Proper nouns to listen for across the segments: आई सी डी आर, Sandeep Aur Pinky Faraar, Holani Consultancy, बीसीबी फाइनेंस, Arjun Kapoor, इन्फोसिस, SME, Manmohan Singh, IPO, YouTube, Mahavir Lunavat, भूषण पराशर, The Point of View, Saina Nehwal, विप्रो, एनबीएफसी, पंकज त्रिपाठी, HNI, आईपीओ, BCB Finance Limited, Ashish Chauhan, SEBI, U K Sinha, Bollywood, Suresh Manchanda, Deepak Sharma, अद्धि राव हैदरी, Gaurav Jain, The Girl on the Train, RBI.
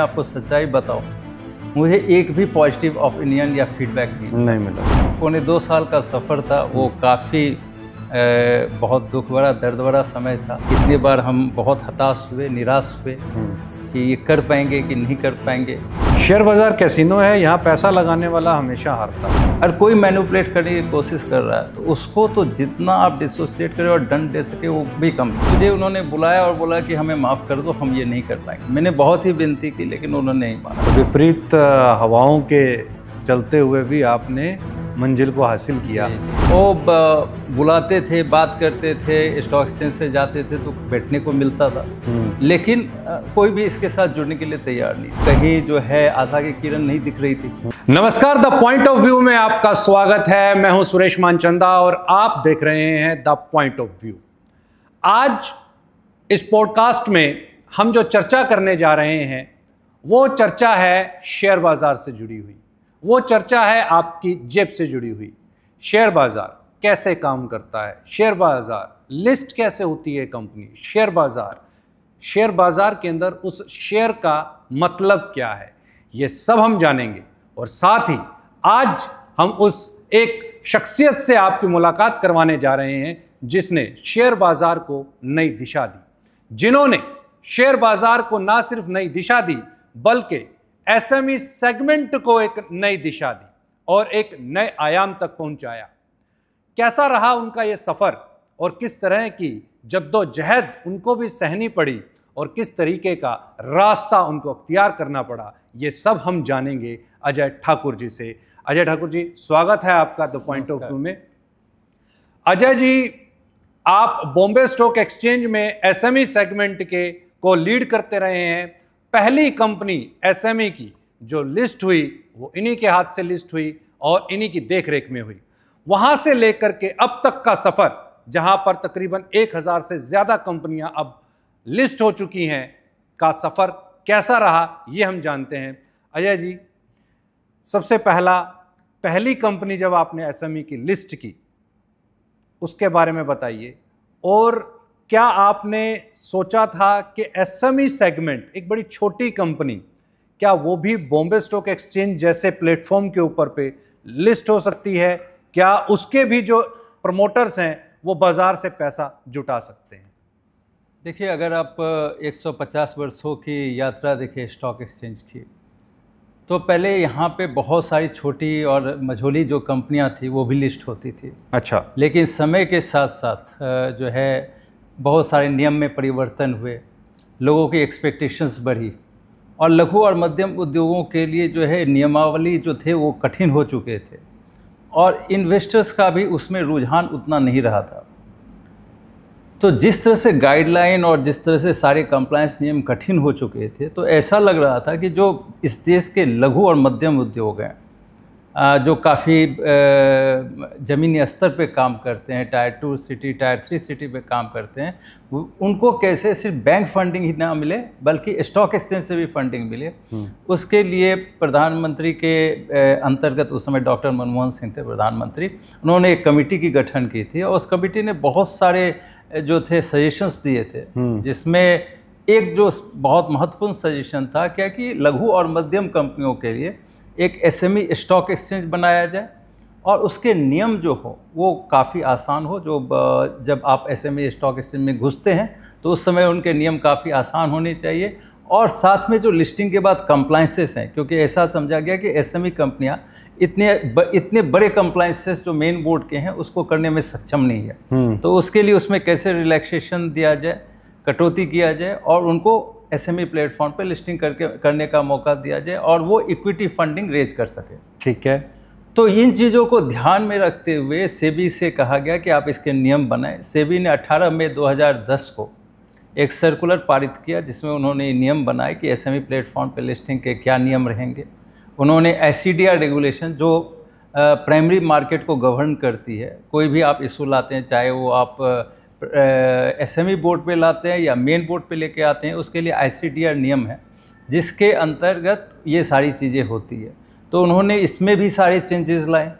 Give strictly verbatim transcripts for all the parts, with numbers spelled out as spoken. आपको सच्चाई बताओ, मुझे एक भी पॉजिटिव ओपिनियन या फीडबैक नहीं मिला। पौने दो साल का सफ़र था, वो काफ़ी बहुत दुख भरा, दर्द भरा समय था। इतनी बार हम बहुत हताश हुए, निराश हुए कि ये कर पाएंगे कि नहीं कर पाएंगे। शेयर बाज़ार कैसीनो है, यहाँ पैसा लगाने वाला हमेशा हारता है। और कोई मैनिपुलेट करने की कोशिश कर रहा है तो उसको तो जितना आप डिसोसिएट करें और दंड दे सके वो भी कम। मुझे उन्होंने बुलाया और बोला कि हमें माफ़ कर दो, हम ये नहीं कर पाएंगे। मैंने बहुत ही विनती की लेकिन उन्होंने नहीं माना। विपरीत हवाओं के चलते हुए भी आपने मंजिल को हासिल किया। वो बुलाते थे, बात करते थे, स्टॉक एक्सचेंज से जाते थे तो बैठने को मिलता था, लेकिन कोई भी इसके साथ जुड़ने के लिए तैयार नहीं। कहीं जो है आशा की किरण नहीं दिख रही थी। नमस्कार, द पॉइंट ऑफ व्यू में आपका स्वागत है। मैं हूं सुरेश मानचंदा और आप देख रहे हैं द पॉइंट ऑफ व्यू। आज इस पॉडकास्ट में हम जो चर्चा करने जा रहे हैं वो चर्चा है शेयर बाजार से जुड़ी हुई, वो चर्चा है आपकी जेब से जुड़ी हुई। शेयर बाज़ार कैसे काम करता है, शेयर बाज़ार लिस्ट कैसे होती है कंपनी, शेयर बाज़ार शेयर बाज़ार के अंदर उस शेयर का मतलब क्या है, ये सब हम जानेंगे। और साथ ही आज हम उस एक शख्सियत से आपकी मुलाकात करवाने जा रहे हैं जिसने शेयर बाज़ार को नई दिशा दी, जिन्होंने शेयर बाज़ार को ना सिर्फ नई दिशा दी बल्कि एस एम ई सेगमेंट को एक नई दिशा दी और एक नए आयाम तक पहुंचाया। कैसा रहा उनका ये सफ़र और किस तरह की जद्दोजहद उनको भी सहनी पड़ी और किस तरीके का रास्ता उनको अख्तियार करना पड़ा, ये सब हम जानेंगे अजय ठाकुर जी से। अजय ठाकुर जी, स्वागत है आपका द पॉइंट ऑफ व्यू में। अजय जी, आप बॉम्बे स्टॉक एक्सचेंज में एस एम ई सेगमेंट के को लीड करते रहे हैं। पहली कंपनी एस एम ई की जो लिस्ट हुई वो इन्हीं के हाथ से लिस्ट हुई और इन्हीं की देखरेख में हुई। वहाँ से लेकर के अब तक का सफ़र, जहाँ पर तकरीबन एक हज़ार से ज़्यादा कंपनियाँ अब लिस्ट हो चुकी हैं, का सफ़र कैसा रहा ये हम जानते हैं। अजय जी, सबसे पहला पहली कंपनी जब आपने एस एम ई की लिस्ट की उसके बारे में बताइए, और क्या आपने सोचा था कि एस एम ई सेगमेंट एक बड़ी छोटी कंपनी, क्या वो भी बॉम्बे स्टॉक एक्सचेंज जैसे प्लेटफॉर्म के ऊपर पे लिस्ट हो सकती है, क्या उसके भी जो प्रमोटर्स हैं वो बाज़ार से पैसा जुटा सकते हैं? देखिए, अगर आप एक सौ पचास वर्षों की यात्रा देखें स्टॉक एक्सचेंज की, तो पहले यहाँ पे बहुत सारी छोटी और मझोली जो कंपनियाँ थी वो भी लिस्ट होती थी। अच्छा। लेकिन समय के साथ साथ जो है बहुत सारे नियम में परिवर्तन हुए, लोगों की एक्सपेक्टेशंस बढ़ी और लघु और मध्यम उद्योगों के लिए जो है नियमावली जो थे वो कठिन हो चुके थे और इन्वेस्टर्स का भी उसमें रुझान उतना नहीं रहा था। तो जिस तरह से गाइडलाइन और जिस तरह से सारे कंप्लायंस नियम कठिन हो चुके थे, तो ऐसा लग रहा था कि जो इस देश के लघु और मध्यम उद्योग हैं, जो काफ़ी ज़मीनी स्तर पे काम करते हैं, tier two city, tier three city पे काम करते हैं, उनको कैसे सिर्फ बैंक फंडिंग ही ना मिले बल्कि स्टॉक एक्सचेंज से भी फंडिंग मिले। उसके लिए प्रधानमंत्री के अंतर्गत उस समय डॉक्टर मनमोहन सिंह थे प्रधानमंत्री, उन्होंने एक कमेटी की गठन की थी और उस कमेटी ने बहुत सारे जो थे सजेशंस दिए थे, जिसमें एक जो बहुत महत्वपूर्ण सजेशन था क्या कि लघु और मध्यम कंपनियों के लिए एक S M E stock exchange बनाया जाए और उसके नियम जो हो वो काफ़ी आसान हो। जो जब आप S M E stock exchange में घुसते हैं तो उस समय उनके नियम काफ़ी आसान होने चाहिए और साथ में जो लिस्टिंग के बाद कंप्लायंसेस हैं, क्योंकि ऐसा समझा गया कि एस एम ई कंपनियां इतने ब, इतने बड़े कंप्लायंसेस जो मेन बोर्ड के हैं उसको करने में सक्षम नहीं है, तो उसके लिए उसमें कैसे रिलैक्सेशन दिया जाए, कटौती किया जाए और उनको एस एम ई प्लेटफॉर्म पर लिस्टिंग करके करने का मौका दिया जाए और वो इक्विटी फंडिंग रेज कर सके। ठीक है, तो इन चीज़ों को ध्यान में रखते हुए सेबी से कहा गया कि आप इसके नियम बनाएं। सेबी ने अठारह मई दो हज़ार दस को एक सर्कुलर पारित किया जिसमें उन्होंने नियम बनाए कि एस एम ई प्लेटफॉर्म पर लिस्टिंग के क्या नियम रहेंगे। उन्होंने आई सी डी आर regulation जो प्राइमरी मार्केट को गवर्न करती है, कोई भी आप इशू लाते हैं चाहे वो आप एस एम ई बोर्ड पे लाते हैं या मेन बोर्ड पे लेके आते हैं, उसके लिए आई सी डी आर नियम है जिसके अंतर्गत ये सारी चीज़ें होती है। तो उन्होंने इसमें भी सारे चेंजेस लाए।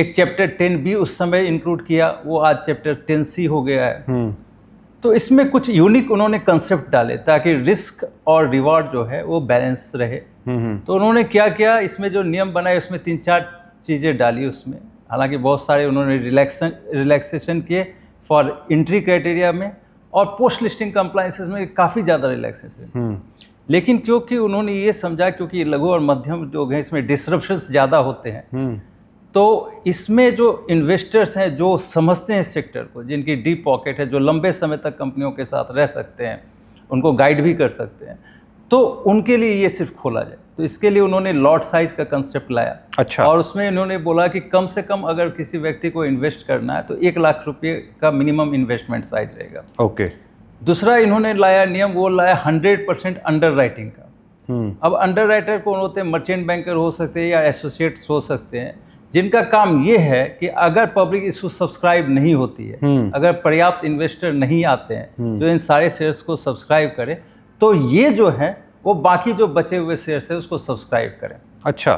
एक चैप्टर टेन बी उस समय इंक्लूड किया, वो आज चैप्टर टेन सी हो गया है। तो इसमें कुछ यूनिक उन्होंने कंसेप्ट डाले ताकि रिस्क और रिवॉर्ड जो है वो बैलेंस रहे। तो उन्होंने क्या किया, इसमें जो नियम बनाए उसमें तीन चार चीज़ें डाली उसमें। हालांकि बहुत सारे उन्होंने रिलैक्सन रिलैक्सेशन किए फॉर एंट्री क्राइटेरिया में, और पोस्ट लिस्टिंग कंप्लाइंसेस में काफ़ी ज़्यादा रिलैक्सेशन। लेकिन क्योंकि उन्होंने ये समझा, क्योंकि लघु और मध्यम लोग हैं इसमें डिसरप्शंस ज़्यादा होते हैं, तो इसमें जो इन्वेस्टर्स हैं जो समझते हैं सेक्टर को, जिनकी डीप पॉकेट है, जो लंबे समय तक कंपनियों के साथ रह सकते हैं, उनको गाइड भी कर सकते हैं, तो उनके लिए ये सिर्फ खोला जाए। तो इसके लिए उन्होंने लॉट साइज का कंसेप्ट लाया। अच्छा। और उसमें इन्होंने बोला कि कम से कम अगर किसी व्यक्ति को इन्वेस्ट करना है तो एक लाख रुपये का मिनिमम इन्वेस्टमेंट साइज रहेगा। ओके। दूसरा इन्होंने लाया नियम, वो लाया हंड्रेड परसेंट अंडर राइटिंग का। अब अंडर राइटर कौन होते हैं? मर्चेंट बैंकर हो सकते हैं या एसोसिएट्स हो सकते हैं, जिनका काम ये है कि अगर पब्लिक इसको सब्सक्राइब नहीं होती है, अगर पर्याप्त इन्वेस्टर नहीं आते हैं जो इन सारे शेयर्स को सब्सक्राइब करें, तो ये जो है वो बाकी जो बचे हुए शेयर्स है उसको सब्सक्राइब करें। अच्छा।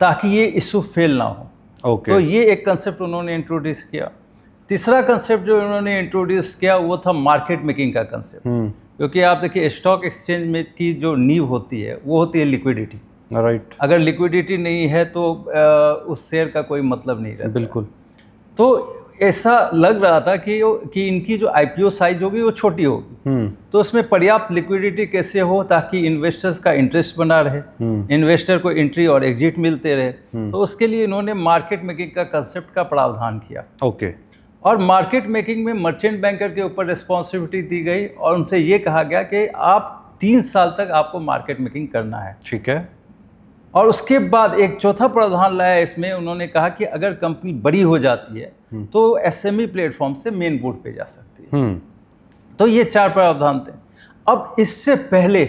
ताकि ये इशू फेल ना हो। ओके। तो ये एक कंसेप्ट उन्होंने इंट्रोड्यूस किया। तीसरा कंसेप्ट जो उन्होंने इंट्रोड्यूस किया वो था मार्केट मेकिंग का कंसेप्ट, क्योंकि आप देखिए स्टॉक एक्सचेंज में की जो नींव होती है वो होती है लिक्विडिटी। राइट। अगर लिक्विडिटी नहीं है तो उस शेयर का कोई मतलब नहीं रहता। बिल्कुल। तो ऐसा लग रहा था कि कि इनकी जो आईपीओ साइज होगी वो छोटी होगी, तो उसमें पर्याप्त लिक्विडिटी कैसे हो ताकि इन्वेस्टर्स का इंटरेस्ट बना रहे, इन्वेस्टर को एंट्री और एग्जिट मिलते रहे, तो उसके लिए इन्होंने मार्केट मेकिंग का कंसेप्ट का प्रावधान किया। ओके। और मार्केट मेकिंग में मर्चेंट बैंकर के ऊपर रिस्पॉन्सिबिलिटी दी गई और उनसे ये कहा गया कि आप तीन साल तक आपको मार्केट मेकिंग करना है। ठीक है। और उसके बाद एक चौथा प्रावधान लाया इसमें, उन्होंने कहा कि अगर कंपनी बड़ी हो जाती है तो एसएमई प्लेटफॉर्म से मेन बोर्ड पे जा सकती है। तो ये चार प्रावधान थे। अब इससे पहले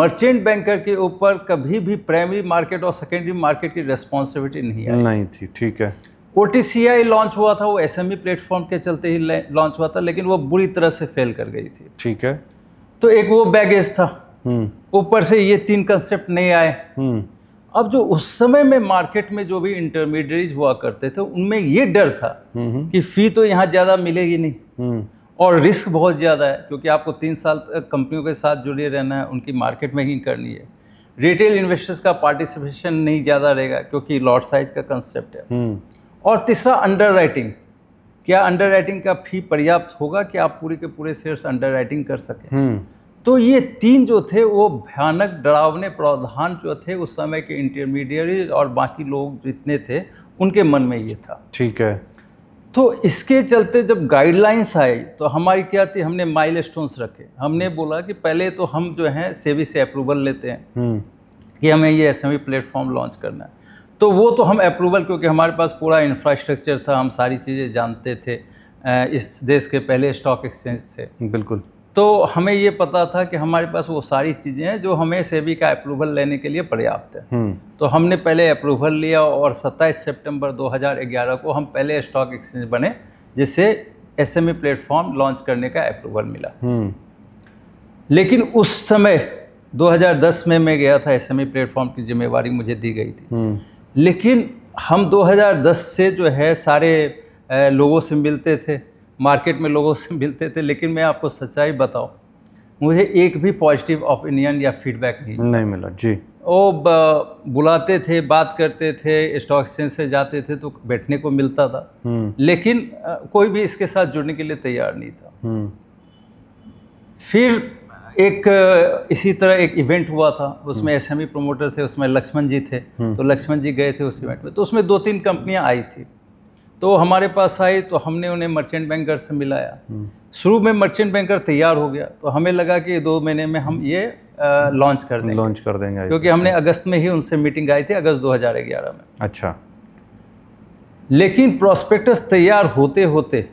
मर्चेंट बैंकर के ऊपर कभी भी प्राइमरी मार्केट और सेकेंडरी मार्केट की रिस्पॉन्सिबिलिटी नहीं आई नहीं थी। ठीक है। ओटीसीआई लॉन्च हुआ था, वो एसएमई प्लेटफॉर्म के चलते ही लॉन्च हुआ था, लेकिन वो बुरी तरह से फेल कर गई थी। ठीक है। तो एक वो बैगेज था, ऊपर से ये तीन कंसेप्ट नहीं आए। अब जो उस समय में मार्केट में जो भी इंटरमीडिएट्स हुआ करते थे उनमें ये डर था कि फी तो यहाँ ज़्यादा मिलेगी नहीं और रिस्क बहुत ज़्यादा है, क्योंकि आपको तीन साल तक कंपनियों के साथ जुड़े रहना है, उनकी मार्केट मेकिंग करनी है, रिटेल इन्वेस्टर्स का पार्टिसिपेशन नहीं ज़्यादा रहेगा क्योंकि लॉट साइज का कंसेप्ट है, और तीसरा अंडर राइटिंग, क्या अंडर राइटिंग का फी पर्याप्त होगा कि आप पूरे के पूरे शेयर्स अंडर राइटिंग कर सकें। तो ये तीन जो थे वो भयानक डरावने प्रावधान जो थे उस समय के इंटरमीडिएट और बाकी लोग जितने थे उनके मन में ये था। ठीक है। तो इसके चलते जब गाइडलाइंस आई तो हमारी क्या थी, हमने माइलस्टोन्स रखे। हमने बोला कि पहले तो हम जो हैं सेबी से अप्रूवल लेते हैं कि हमें ये एसएमई प्लेटफॉर्म लॉन्च करना है, तो वो तो हम अप्रूवल, क्योंकि हमारे पास पूरा इंफ्रास्ट्रक्चर था, हम सारी चीज़ें जानते थे, इस देश के पहले स्टॉक एक्सचेंज थे। बिल्कुल। तो हमें ये पता था कि हमारे पास वो सारी चीज़ें हैं जो हमें सेबी का अप्रूवल लेने के लिए पर्याप्त है। तो हमने पहले अप्रूवल लिया और सत्ताईस सितंबर दो हज़ार ग्यारह को हम पहले स्टॉक एक्सचेंज बने जिससे एसएमई प्लेटफॉर्म लॉन्च करने का अप्रूवल मिला। लेकिन उस समय दो हज़ार दस में मैं गया था, एसएमई प्लेटफॉर्म की जिम्मेवारी मुझे दी गई थी, लेकिन हम दो हज़ार दस से जो है सारे लोगों से मिलते थे, मार्केट में लोगों से मिलते थे, लेकिन मैं आपको सच्चाई बताऊं, मुझे एक भी पॉजिटिव ओपिनियन या फीडबैक नहीं नहीं मिला। जी। वो बुलाते थे, बात करते थे, स्टॉक एक्सचेंज से जाते थे तो बैठने को मिलता था, लेकिन कोई भी इसके साथ जुड़ने के लिए तैयार नहीं था। फिर एक इसी तरह एक इवेंट हुआ था, उसमें एसएमई प्रोमोटर थे, उसमें लक्ष्मण जी थे, तो लक्ष्मण जी गए थे उस इवेंट में, तो उसमें दो तीन कंपनियाँ आई थी, तो हमारे पास आई, तो हमने उन्हें मर्चेंट बैंकर से मिलाया। शुरू में मर्चेंट बैंकर तैयार हो गया, तो हमें लगा कि दो महीने में हम ये लॉन्च कर देंगे लॉन्च कर देंगे क्योंकि हमने अगस्त में ही उनसे मीटिंग आई थी, अगस्त दो हज़ार ग्यारह में। अच्छा। लेकिन प्रॉस्पेक्टस तैयार होते होते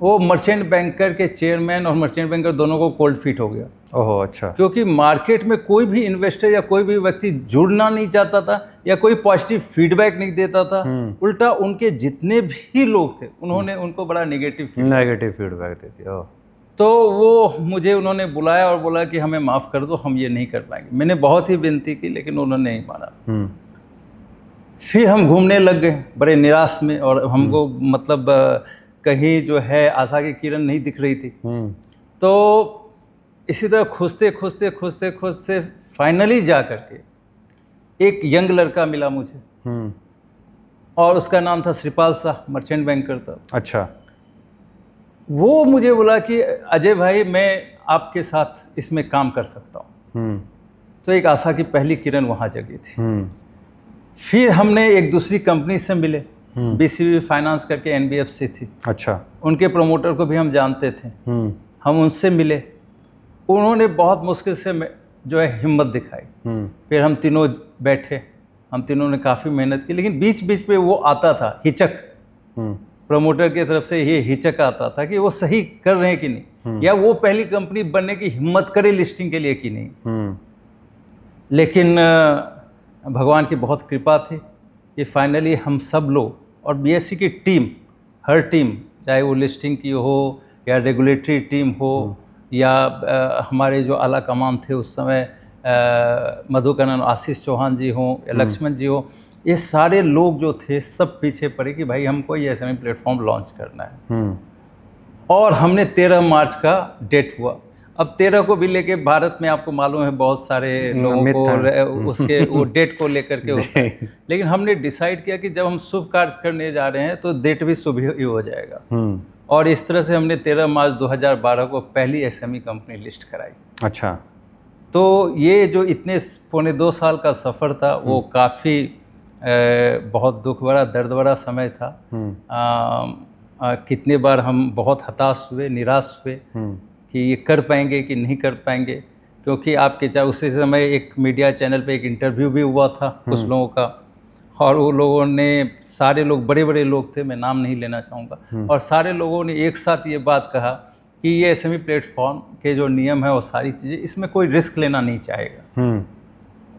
वो मर्चेंट बैंकर के चेयरमैन और मर्चेंट बैंकर दोनों को कोल्ड फीट हो गया। ओह, अच्छा। क्योंकि मार्केट में कोई भी इन्वेस्टर या कोई भी व्यक्ति जुड़ना नहीं चाहता था या कोई पॉजिटिव फीडबैक नहीं देता था, उल्टा उनके जितने भी लोग थे उन्होंने उनको बड़ा नेगेटिव नेगेटिव फीडबैक दे दिया। तो वो मुझे उन्होंने बुलाया और बोला कि हमें माफ़ कर दो, हम ये नहीं कर पाएंगे। मैंने बहुत ही विनती की, लेकिन उन्होंने नहीं माना। फिर हम घूमने लग गए बड़े निराश में, और हमको मतलब कहीं जो है आशा की किरण नहीं दिख रही थी। तो इसी तरह खोजते खोजते खोजते खोजते फाइनली जा करके एक यंग लड़का मिला मुझे, और उसका नाम था श्रीपाल शाह, मर्चेंट बैंकर था। अच्छा। वो मुझे बोला कि अजय भाई मैं आपके साथ इसमें काम कर सकता हूँ। तो एक आशा की पहली किरण वहाँ जगी थी। फिर हमने एक दूसरी कंपनी से मिले, बीसीबी फाइनेंस करके एनबीएफसी थी। अच्छा। उनके प्रोमोटर को भी हम जानते थे, हम उनसे मिले, उन्होंने बहुत मुश्किल से जो है हिम्मत दिखाई। फिर हम तीनों बैठे, हम तीनों ने काफ़ी मेहनत की, लेकिन बीच बीच पे वो आता था हिचक, प्रमोटर की तरफ से ये हिचक आता था कि वो सही कर रहे हैं कि नहीं, या वो पहली कंपनी बनने की हिम्मत करे लिस्टिंग के लिए कि नहीं। लेकिन भगवान की बहुत कृपा थी कि फाइनली हम सब लोग और बीएसई की टीम, हर टीम, चाहे वो लिस्टिंग की हो या रेगुलेटरी टीम हो, या आ, हमारे जो आला कमान थे उस समय, मधुकरण आशीष चौहान जी हों या लक्ष्मण जी हों, ये सारे लोग जो थे सब पीछे पड़े कि भाई हमको ये एसएमई प्लेटफॉर्म लॉन्च करना है। और हमने तेरह मार्च का डेट हुआ। अब तेरह को भी लेके भारत में आपको मालूम है बहुत सारे लोगों को उसके वो डेट को लेकर के होता है, लेकिन हमने डिसाइड किया कि जब हम शुभ कार्य करने जा रहे हैं तो डेट भी शुभ ही हो जाएगा। और इस तरह से हमने तेरह मार्च दो हज़ार बारह को पहली एसएमई कंपनी लिस्ट कराई। अच्छा। तो ये जो इतने पौने दो साल का सफ़र था वो काफ़ी बहुत दुख भरा, दर्द भरा समय था। आ, आ, कितने बार हम बहुत हताश हुए, निराश हुए कि ये कर पाएंगे कि नहीं कर पाएंगे, क्योंकि आपके चाहे उसी समय एक मीडिया चैनल पे एक इंटरव्यू भी हुआ था कुछ लोगों का, और वो लोगों ने सारे लोग बड़े बड़े लोग थे, मैं नाम नहीं लेना चाहूँगा, और सारे लोगों ने एक साथ ये बात कहा कि ये एसएमई प्लेटफॉर्म के जो नियम है वो सारी चीज़ें, इसमें कोई रिस्क लेना नहीं चाहेगा।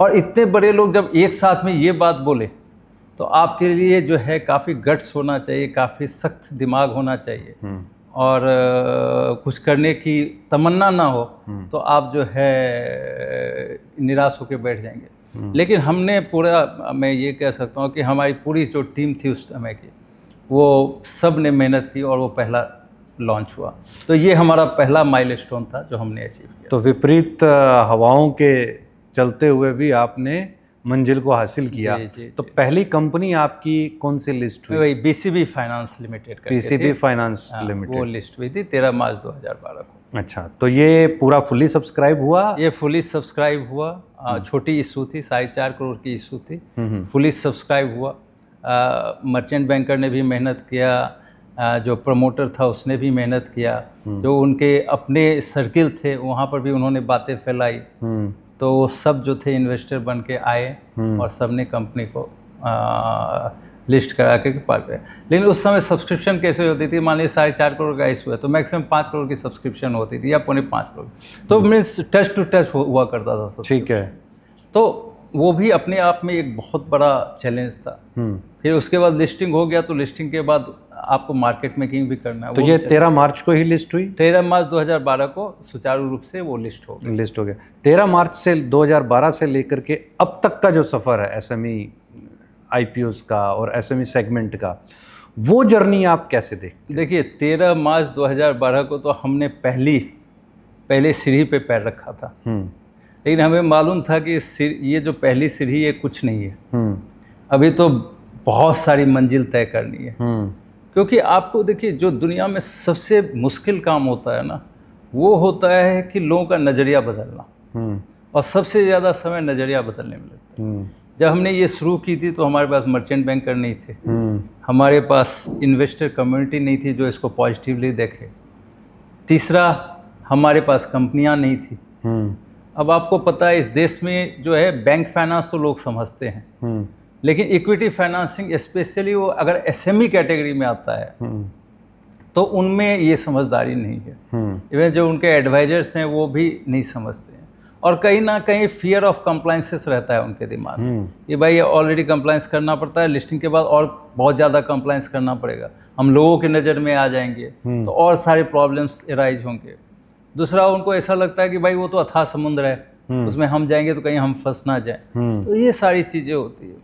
और इतने बड़े लोग जब एक साथ में ये बात बोले तो आपके लिए जो है काफ़ी गट्स होना चाहिए, काफ़ी सख्त दिमाग होना चाहिए, और कुछ करने की तमन्ना ना हो तो आप जो है निराश होकर बैठ जाएंगे। लेकिन हमने पूरा, मैं ये कह सकता हूँ कि हमारी पूरी जो टीम थी उस समय की, वो सब ने मेहनत की और वो पहला लॉन्च हुआ। तो ये हमारा पहला माइलस्टोन था जो हमने अचीव किया। तो विपरीत हवाओं के चलते हुए भी आपने मंजिल को हासिल किया। जी, जी, तो जी, पहली कंपनी आपकी कौन सी लिस्ट हुई? बीसीबी फाइनेंस limited. बीसीबी फाइनेंस limited वो लिस्ट हुई थी तेरह मार्च दो हज़ार बारह को। अच्छा। तो ये पूरा फुली सब्सक्राइब हुआ? ये फुली सब्सक्राइब हुआ। छोटी इशू थी, साढ़े चार करोड़ की इशू थी, फुली सब्सक्राइब हुआ। मर्चेंट बैंकर ने भी मेहनत किया, जो प्रमोटर था उसने भी मेहनत किया, जो उनके अपने सर्किल थे वहाँ पर भी उन्होंने बातें फैलाई, तो वो सब जो थे इन्वेस्टर बन के आए और सब ने कंपनी को आ, लिस्ट करा के पार गए। लेकिन उस समय सब्सक्रिप्शन कैसे होती थी, मान लीजिए साढ़े चार करोड़ का इशू है तो मैक्सिमम पाँच करोड़ की सब्सक्रिप्शन होती थी या पौने पाँच करोड़, तो मीन्स टच टू टच हुआ करता था। ठीक है। तो वो भी अपने आप में एक बहुत बड़ा चैलेंज था। फिर उसके बाद लिस्टिंग हो गया, तो लिस्टिंग के बाद आपको मार्केट मेकिंग भी करना है। तो ये तेरह मार्च को ही लिस्ट हुई? तेरह मार्च दो हज़ार बारह को सुचारू रूप से वो लिस्ट हो गई। लिस्ट हो गया। तेरह मार्च से दो हज़ार बारह से लेकर के अब तक का जो सफ़र है एसएमई आईपीओस का और एसएमई सेगमेंट का, वो जर्नी आप कैसे देखते? देखिए, तेरह मार्च दो हज़ार बारह को तो हमने पहली पहले सीढ़ी पे पैर रखा था, लेकिन हमें मालूम था कि ये जो पहली सीढ़ी ये कुछ नहीं है, अभी तो बहुत सारी मंजिल तय करनी है। क्योंकि आपको देखिए, जो दुनिया में सबसे मुश्किल काम होता है ना, वो होता है कि लोगों का नज़रिया बदलना, और सबसे ज़्यादा समय नज़रिया बदलने में लगता है। जब हमने ये शुरू की थी तो हमारे पास मर्चेंट बैंकर नहीं थे, हमारे पास इन्वेस्टर कम्युनिटी नहीं थी जो इसको पॉजिटिवली देखे, तीसरा हमारे पास कंपनियां नहीं थी। अब आपको पता है इस देश में जो है बैंक फाइनेंस तो लोग समझते हैं, लेकिन इक्विटी फाइनेंसिंग स्पेशली वो अगर एसएमई कैटेगरी में आता है तो उनमें ये समझदारी नहीं है। इवन जो उनके एडवाइजर्स हैं वो भी नहीं समझते हैं, और कहीं ना कहीं फियर ऑफ कंप्लायंसेस रहता है उनके दिमाग में कि भाई ऑलरेडी कंप्लायंस करना पड़ता है, लिस्टिंग के बाद और बहुत ज़्यादा कंप्लायंस करना पड़ेगा, हम लोगों की नज़र में आ जाएंगे तो और सारे प्रॉब्लम्स एराइज होंगे। दूसरा, उनको ऐसा लगता है कि भाई वो तो अथाह समुद्र है, उसमें हम जाएंगे तो कहीं हम फंस ना जाएं, तो ये सारी चीज़ें होती है।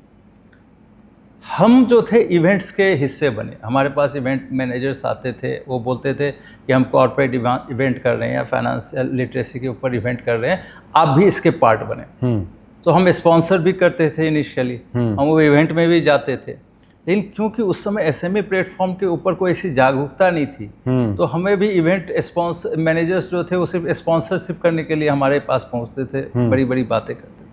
हम जो थे इवेंट्स के हिस्से बने। हमारे पास इवेंट मैनेजर्स आते थे, वो बोलते थे कि हम कॉर्पोरेट इवेंट कर रहे हैं या फाइनेंशियल लिटरेसी के ऊपर इवेंट कर रहे हैं, आप भी इसके पार्ट बने। तो हम स्पॉन्सर भी करते थे इनिशियली, हम वो इवेंट में भी जाते थे, लेकिन क्योंकि उस समय एसएमई प्लेटफॉर्म के ऊपर कोई ऐसी जागरूकता नहीं थी, तो हमें भी इवेंट स्पॉन्सर मैनेजर्स जो थे वो सिर्फ स्पॉन्सरशिप करने के लिए हमारे पास पहुँचते थे, बड़ी बड़ी बातें करते थे।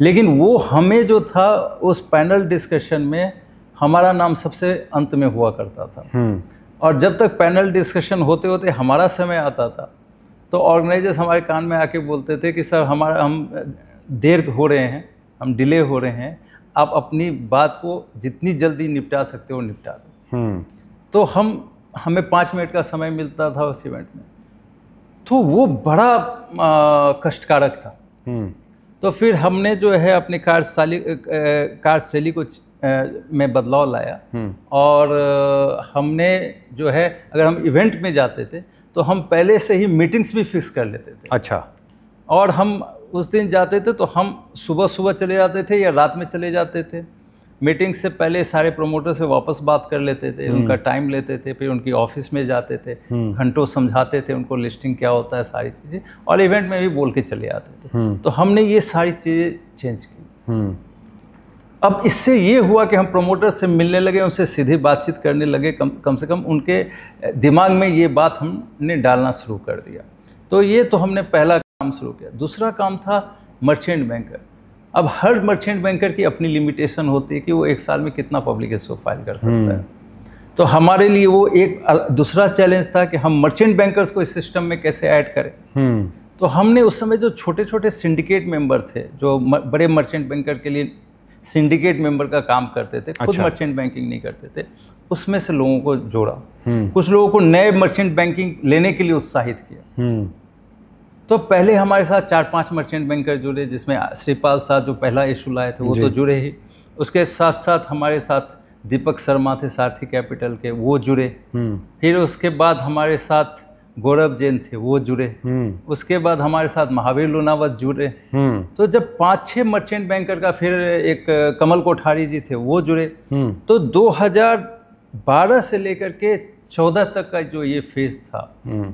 लेकिन वो हमें जो था उस पैनल डिस्कशन में हमारा नाम सबसे अंत में हुआ करता था, और जब तक पैनल डिस्कशन होते होते हमारा समय आता था तो ऑर्गेनाइजर्स हमारे कान में आके बोलते थे कि सर हमारा हम देर हो रहे हैं, हम डिले हो रहे हैं, आप अपनी बात को जितनी जल्दी निपटा सकते हो निपटा दो। तो हम हमें पाँच मिनट का समय मिलता था उस इवेंट में, तो वो बड़ा आ, कष्टकारक था। तो फिर हमने जो है अपने कार्यशैली कार्यशैली को में बदलाव लाया, और हमने जो है अगर हम इवेंट में जाते थे तो हम पहले से ही मीटिंग्स भी फिक्स कर लेते थे। अच्छा। और हम उस दिन जाते थे तो हम सुबह सुबह चले जाते थे या रात में चले जाते थे, मीटिंग से पहले सारे प्रोमोटर से वापस बात कर लेते थे, उनका टाइम लेते थे, फिर उनकी ऑफिस में जाते थे, घंटों समझाते थे उनको लिस्टिंग क्या होता है सारी चीज़ें, और इवेंट में भी बोल के चले आते थे। तो हमने ये सारी चीज़ें चेंज की। अब इससे ये हुआ कि हम प्रोमोटर से मिलने लगे, उनसे सीधे बातचीत करने लगे, कम कम से कम उनके दिमाग में ये बात हमने डालना शुरू कर दिया। तो ये तो हमने पहला काम शुरू किया। दूसरा काम था मर्चेंट बैंकर। अब हर मर्चेंट बैंकर की अपनी लिमिटेशन होती है कि वो एक साल में कितना पब्लिक इश्यू फाइल कर सकता है। तो हमारे लिए वो एक दूसरा चैलेंज था कि हम मर्चेंट बैंकर्स को इस सिस्टम में कैसे ऐड करें। तो हमने उस समय जो छोटे छोटे सिंडिकेट मेंबर थे, जो बड़े मर्चेंट बैंकर के लिए सिंडिकेट मेंबर का काम करते थे, खुद मर्चेंट बैंकिंग नहीं करते थे, उसमें से लोगों को जोड़ा, कुछ लोगों को नए मर्चेंट बैंकिंग लेने के लिए उत्साहित किया। तो पहले हमारे साथ चार पांच मर्चेंट बैंकर जुड़े, जिसमें श्रीपाल शाह जो पहला इशू लाए थे वो तो जुड़े ही, उसके साथ साथ हमारे साथ दीपक शर्मा थे सार्थी कैपिटल के, वो जुड़े। फिर उसके बाद हमारे साथ गौरव जैन थे, वो जुड़े। उसके बाद हमारे साथ महावीर लुनावत जुड़े। तो जब पाँच छः मर्चेंट बैंकर का फिर एक कमल कोठारी जी थे, वो जुड़े। तो दो हज़ार बारह से लेकर के चौदह तक का जो ये फेज था,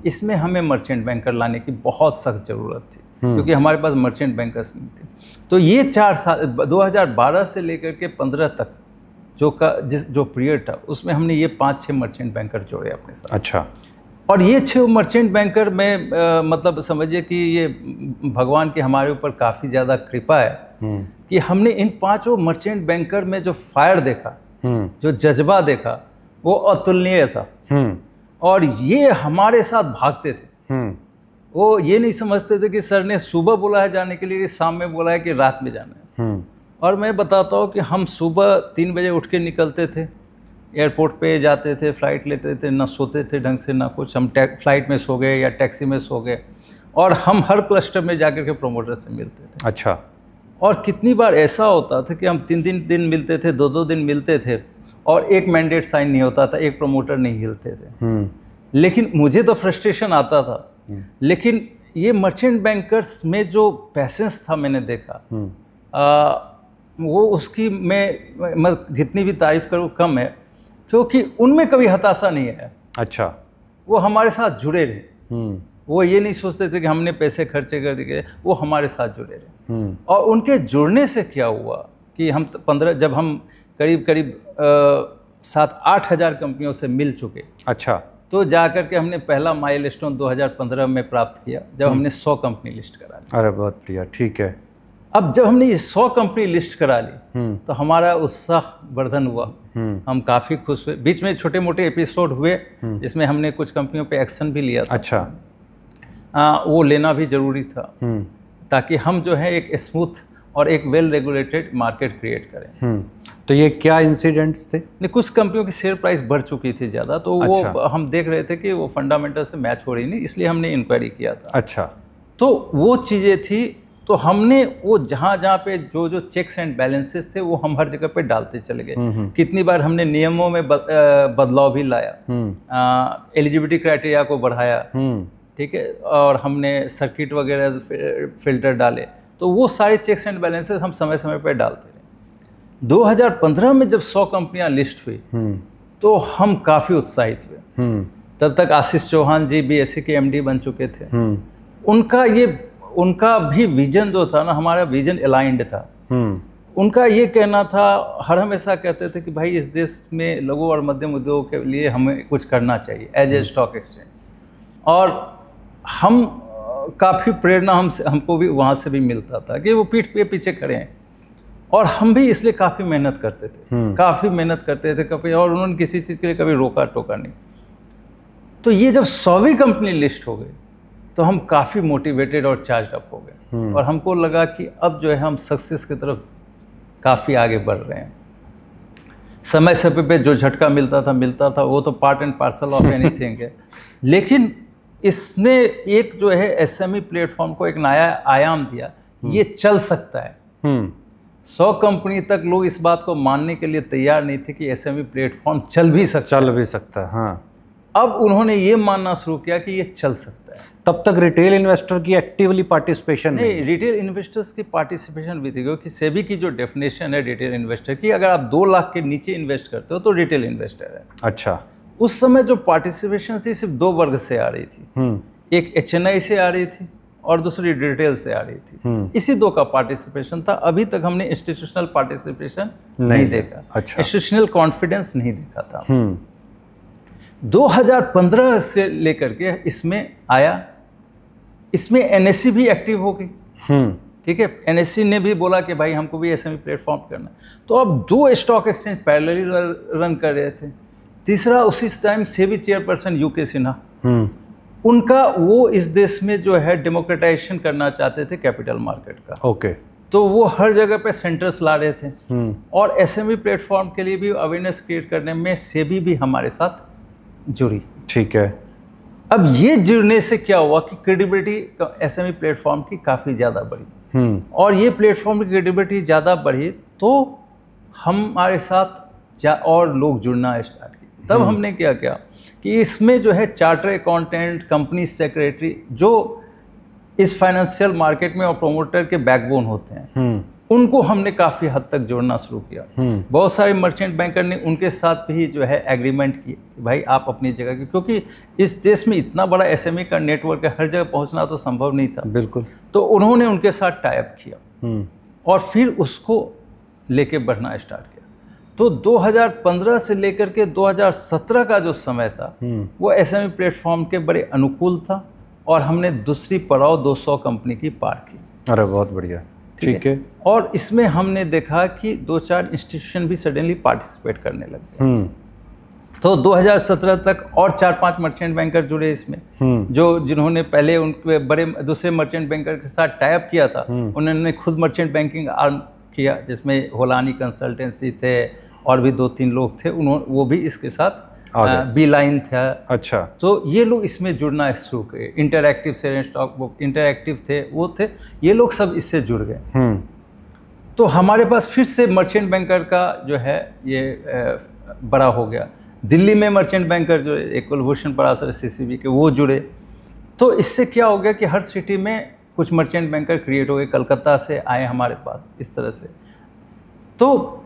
इसमें हमें मर्चेंट बैंकर लाने की बहुत सख्त ज़रूरत थी, क्योंकि हमारे पास मर्चेंट बैंकर्स नहीं थे। तो ये चार साल दो हज़ार बारह से लेकर के पंद्रह तक जो का जिस जो पीरियड था, उसमें हमने ये पांच छह मर्चेंट बैंकर जोड़े अपने साथ। अच्छा। और ये छह मर्चेंट बैंकर में आ, मतलब समझिए कि ये भगवान की हमारे ऊपर काफ़ी ज़्यादा कृपा है कि हमने इन पाँचों मर्चेंट बैंकर में जो फायर देखा, जो जज्बा देखा, वो अतुलनीय था। और ये हमारे साथ भागते थे, वो ये नहीं समझते थे कि सर ने सुबह बोला है जाने के लिए, शाम में बोला है कि रात में जाना है। और मैं बताता हूँ कि हम सुबह तीन बजे उठ के निकलते थे, एयरपोर्ट पे जाते थे, फ्लाइट लेते थे, ना सोते थे ढंग से ना कुछ, हम फ्लाइट में सो गए या टैक्सी में सो गए, और हम हर क्लस्टर में जाकर के प्रोमोटर से मिलते थे। अच्छा। और कितनी बार ऐसा होता था कि हम तीन तीन दिन मिलते थे, दो दो दिन मिलते थे, और एक मैंडेट साइन नहीं होता था, एक प्रोमोटर नहीं हिलते थे। लेकिन मुझे तो फ्रस्ट्रेशन आता था, लेकिन ये मर्चेंट बैंकर्स में जो पैसेंस था मैंने देखा, आ, वो उसकी मैं, मैं जितनी भी तारीफ करूँ कम है, क्योंकि उनमें कभी हताशा नहीं है। अच्छा। वो हमारे साथ जुड़े रहे, वो ये नहीं सोचते थे कि हमने पैसे खर्चे कर दिए, वो हमारे साथ जुड़े रहे। और उनके जुड़ने से क्या हुआ कि हम पंद्रह जब हम करीब करीब सात आठ हज़ार कंपनियों से मिल चुके। अच्छा। तो जाकर के हमने पहला माइलस्टोन दो हज़ार पंद्रह में प्राप्त किया, जब हमने सौ कंपनी लिस्ट करा ली। अरे बहुत बढ़िया, ठीक है। अब जब हमने ये सौ कंपनी लिस्ट करा ली तो हमारा उत्साह वर्धन हुआ, हम काफ़ी खुश हुए। बीच में छोटे मोटे एपिसोड हुए जिसमें हमने कुछ कंपनियों पे एक्शन भी लिया था। अच्छा। आ, वो लेना भी ज़रूरी था ताकि हम जो है एक स्मूथ और एक वेल रेगुलेटेड मार्केट क्रिएट करें। तो ये क्या इंसिडेंट्स थे? नहीं, कुछ कंपनियों की शेयर प्राइस बढ़ चुकी थी ज़्यादा, तो अच्छा। वो हम देख रहे थे कि वो फंडामेंटल से मैच हो रही नहीं, इसलिए हमने इंक्वायरी किया था। अच्छा। तो वो चीज़ें थी, तो हमने वो जहाँ जहाँ पे जो जो चेक्स एंड बैलेंसेस थे वो हम हर जगह पे डालते चले गए। कितनी बार हमने नियमों में बदलाव भी लाया, एलिजिबिलिटी क्राइटेरिया को बढ़ाया, ठीक है, और हमने सर्किट वगैरह फिल्टर डाले। तो वो सारे चेक्स एंड बैलेंसेस हम समय समय पर डालते रहे। दो हज़ार पंद्रह में जब सौ कंपनियां लिस्ट हुई तो हम काफ़ी उत्साहित हुए। तब तक आशीष चौहान जी बीएसई के एमडी बन चुके थे। उनका ये उनका भी विजन जो था ना, हमारा विजन अलाइंड था। उनका ये कहना था, हर हमेशा कहते थे कि भाई इस देश में लघु और मध्यम उद्योग के लिए हमें कुछ करना चाहिए एज ए स्टॉक एक्सचेंज। और हम काफ़ी प्रेरणा हम हमको भी वहाँ से भी मिलता था कि वो पीठ पे पीछे खड़े हैं, और हम भी इसलिए काफ़ी मेहनत करते थे काफ़ी मेहनत करते थे कभी, और उन्होंने किसी चीज़ के लिए कभी रोका टोका नहीं। तो ये जब सौवीं कंपनी लिस्ट हो गई तो हम काफ़ी मोटिवेटेड और चार्ज अप हो गए, और हमको लगा कि अब जो है हम सक्सेस की तरफ काफ़ी आगे बढ़ रहे हैं। समय समय पे जो झटका मिलता था मिलता था वो तो part and parcel of anything है, लेकिन इसने एक जो है एसएमई प्लेटफॉर्म को एक नया आयाम दिया, ये चल सकता है। सौ कंपनी तक लोग इस बात को मानने के लिए तैयार नहीं थे कि एसएमई प्लेटफॉर्म चल भी सकता चल भी सकता है। हाँ, अब उन्होंने ये मानना शुरू किया कि ये चल सकता है। तब तक रिटेल इन्वेस्टर की एक्टिवली पार्टिसिपेशन नहीं, नहीं। रिटेल इन्वेस्टर्स की पार्टिसिपेशन भी थी, क्योंकि सेबी की जो डेफिनेशन है रिटेल इन्वेस्टर की, अगर आप दो लाख के नीचे इन्वेस्ट करते हो तो रिटेल इन्वेस्टर है। अच्छा, उस समय जो पार्टिसिपेशन थी सिर्फ दो वर्ग से आ रही थी, एक एच एन आई से आ रही थी और दूसरी रिटेल से आ रही थी। इसी दो का पार्टिसिपेशन था, अभी तक हमने इंस्टीट्यूशनल पार्टिसिपेशन नहीं देखा, इंस्टीट्यूशनल कॉन्फिडेंस नहीं देखा था। दो हज़ार पंद्रह से लेकर के इसमें आया, इसमें एनएससी भी एक्टिव हो गई। ठीक है, एनएससी ने भी बोला कि भाई हमको भी एसएमई प्लेटफॉर्म करना। तो अब दो स्टॉक एक्सचेंज पैरेलली रन कर रहे थे। तीसरा उसी टाइम सेबी चेयरपर्सन यू के सिन्हा, उनका वो इस देश में जो है डेमोक्रेटाइजेशन करना चाहते थे कैपिटल मार्केट का। ओके, तो वो हर जगह पे सेंटर्स ला रहे थे, और एसएमई प्लेटफॉर्म के लिए भी अवेयरनेस क्रिएट करने में सेबी भी हमारे साथ जुड़ी। ठीक है, अब ये जुड़ने से क्या हुआ कि क्रेडिबिलिटी एसएमई प्लेटफॉर्म की काफ़ी ज़्यादा बढ़ी, और ये प्लेटफॉर्म की क्रेडिबिलिटी ज़्यादा बढ़ी तो हमारे साथ और लोग जुड़ना स्टार्ट किए। तब हमने क्या किया कि इसमें जो है चार्टर अकाउंटेंट, कंपनी सेक्रेटरी, जो इस फाइनेंशियल मार्केट में और प्रोमोटर के बैकबोन होते हैं, उनको हमने काफ़ी हद तक जोड़ना शुरू किया। बहुत सारे मर्चेंट बैंकर ने उनके साथ भी जो है एग्रीमेंट किए कि भाई आप अपनी जगह की, क्योंकि इस देश में इतना बड़ा एसएमई का नेटवर्क है, हर जगह पहुंचना तो संभव नहीं था। बिल्कुल, तो उन्होंने उनके साथ टाई अप किया और फिर उसको लेके बढ़ना स्टार्ट किया। तो दो हज़ार पंद्रह से लेकर के दो हज़ार सत्रह का जो समय था वो एसएमई प्लेटफॉर्म के बड़े अनुकूल था, और हमने दूसरी पड़ाव दो सौ कंपनी की पार की। अरे बहुत बढ़िया, ठीक है। और इसमें हमने देखा कि दो चार इंस्टीट्यूशन भी सडनली पार्टिसिपेट करने लगे। तो दो हज़ार सत्रह तक और चार पांच मर्चेंट बैंकर जुड़े इसमें, जो जिन्होंने पहले उनके बड़े दूसरे मर्चेंट बैंकर के साथ टाई अप किया था, उन्होंने खुद मर्चेंट बैंकिंग आर्म किया, जिसमें होलानी कंसल्टेंसी थे और भी दो तीन लोग थे, उन्होंने वो भी इसके साथ बी लाइन था। अच्छा, तो ये लोग इसमें जुड़ना शुरू किए। इंटरएक्टिव से स्टॉक इंटरएक्टिव थे, वो थे, ये लोग सब इससे जुड़ गए। तो हमारे पास फिर से मर्चेंट बैंकर का जो है ये बड़ा हो गया। दिल्ली में मर्चेंट बैंकर जो एक भूषण पराशर सीसीबी के, वो जुड़े। तो इससे क्या हो गया कि हर सिटी में कुछ मर्चेंट बैंकर क्रिएट हो गए। कलकत्ता से आए हमारे पास इस तरह से, तो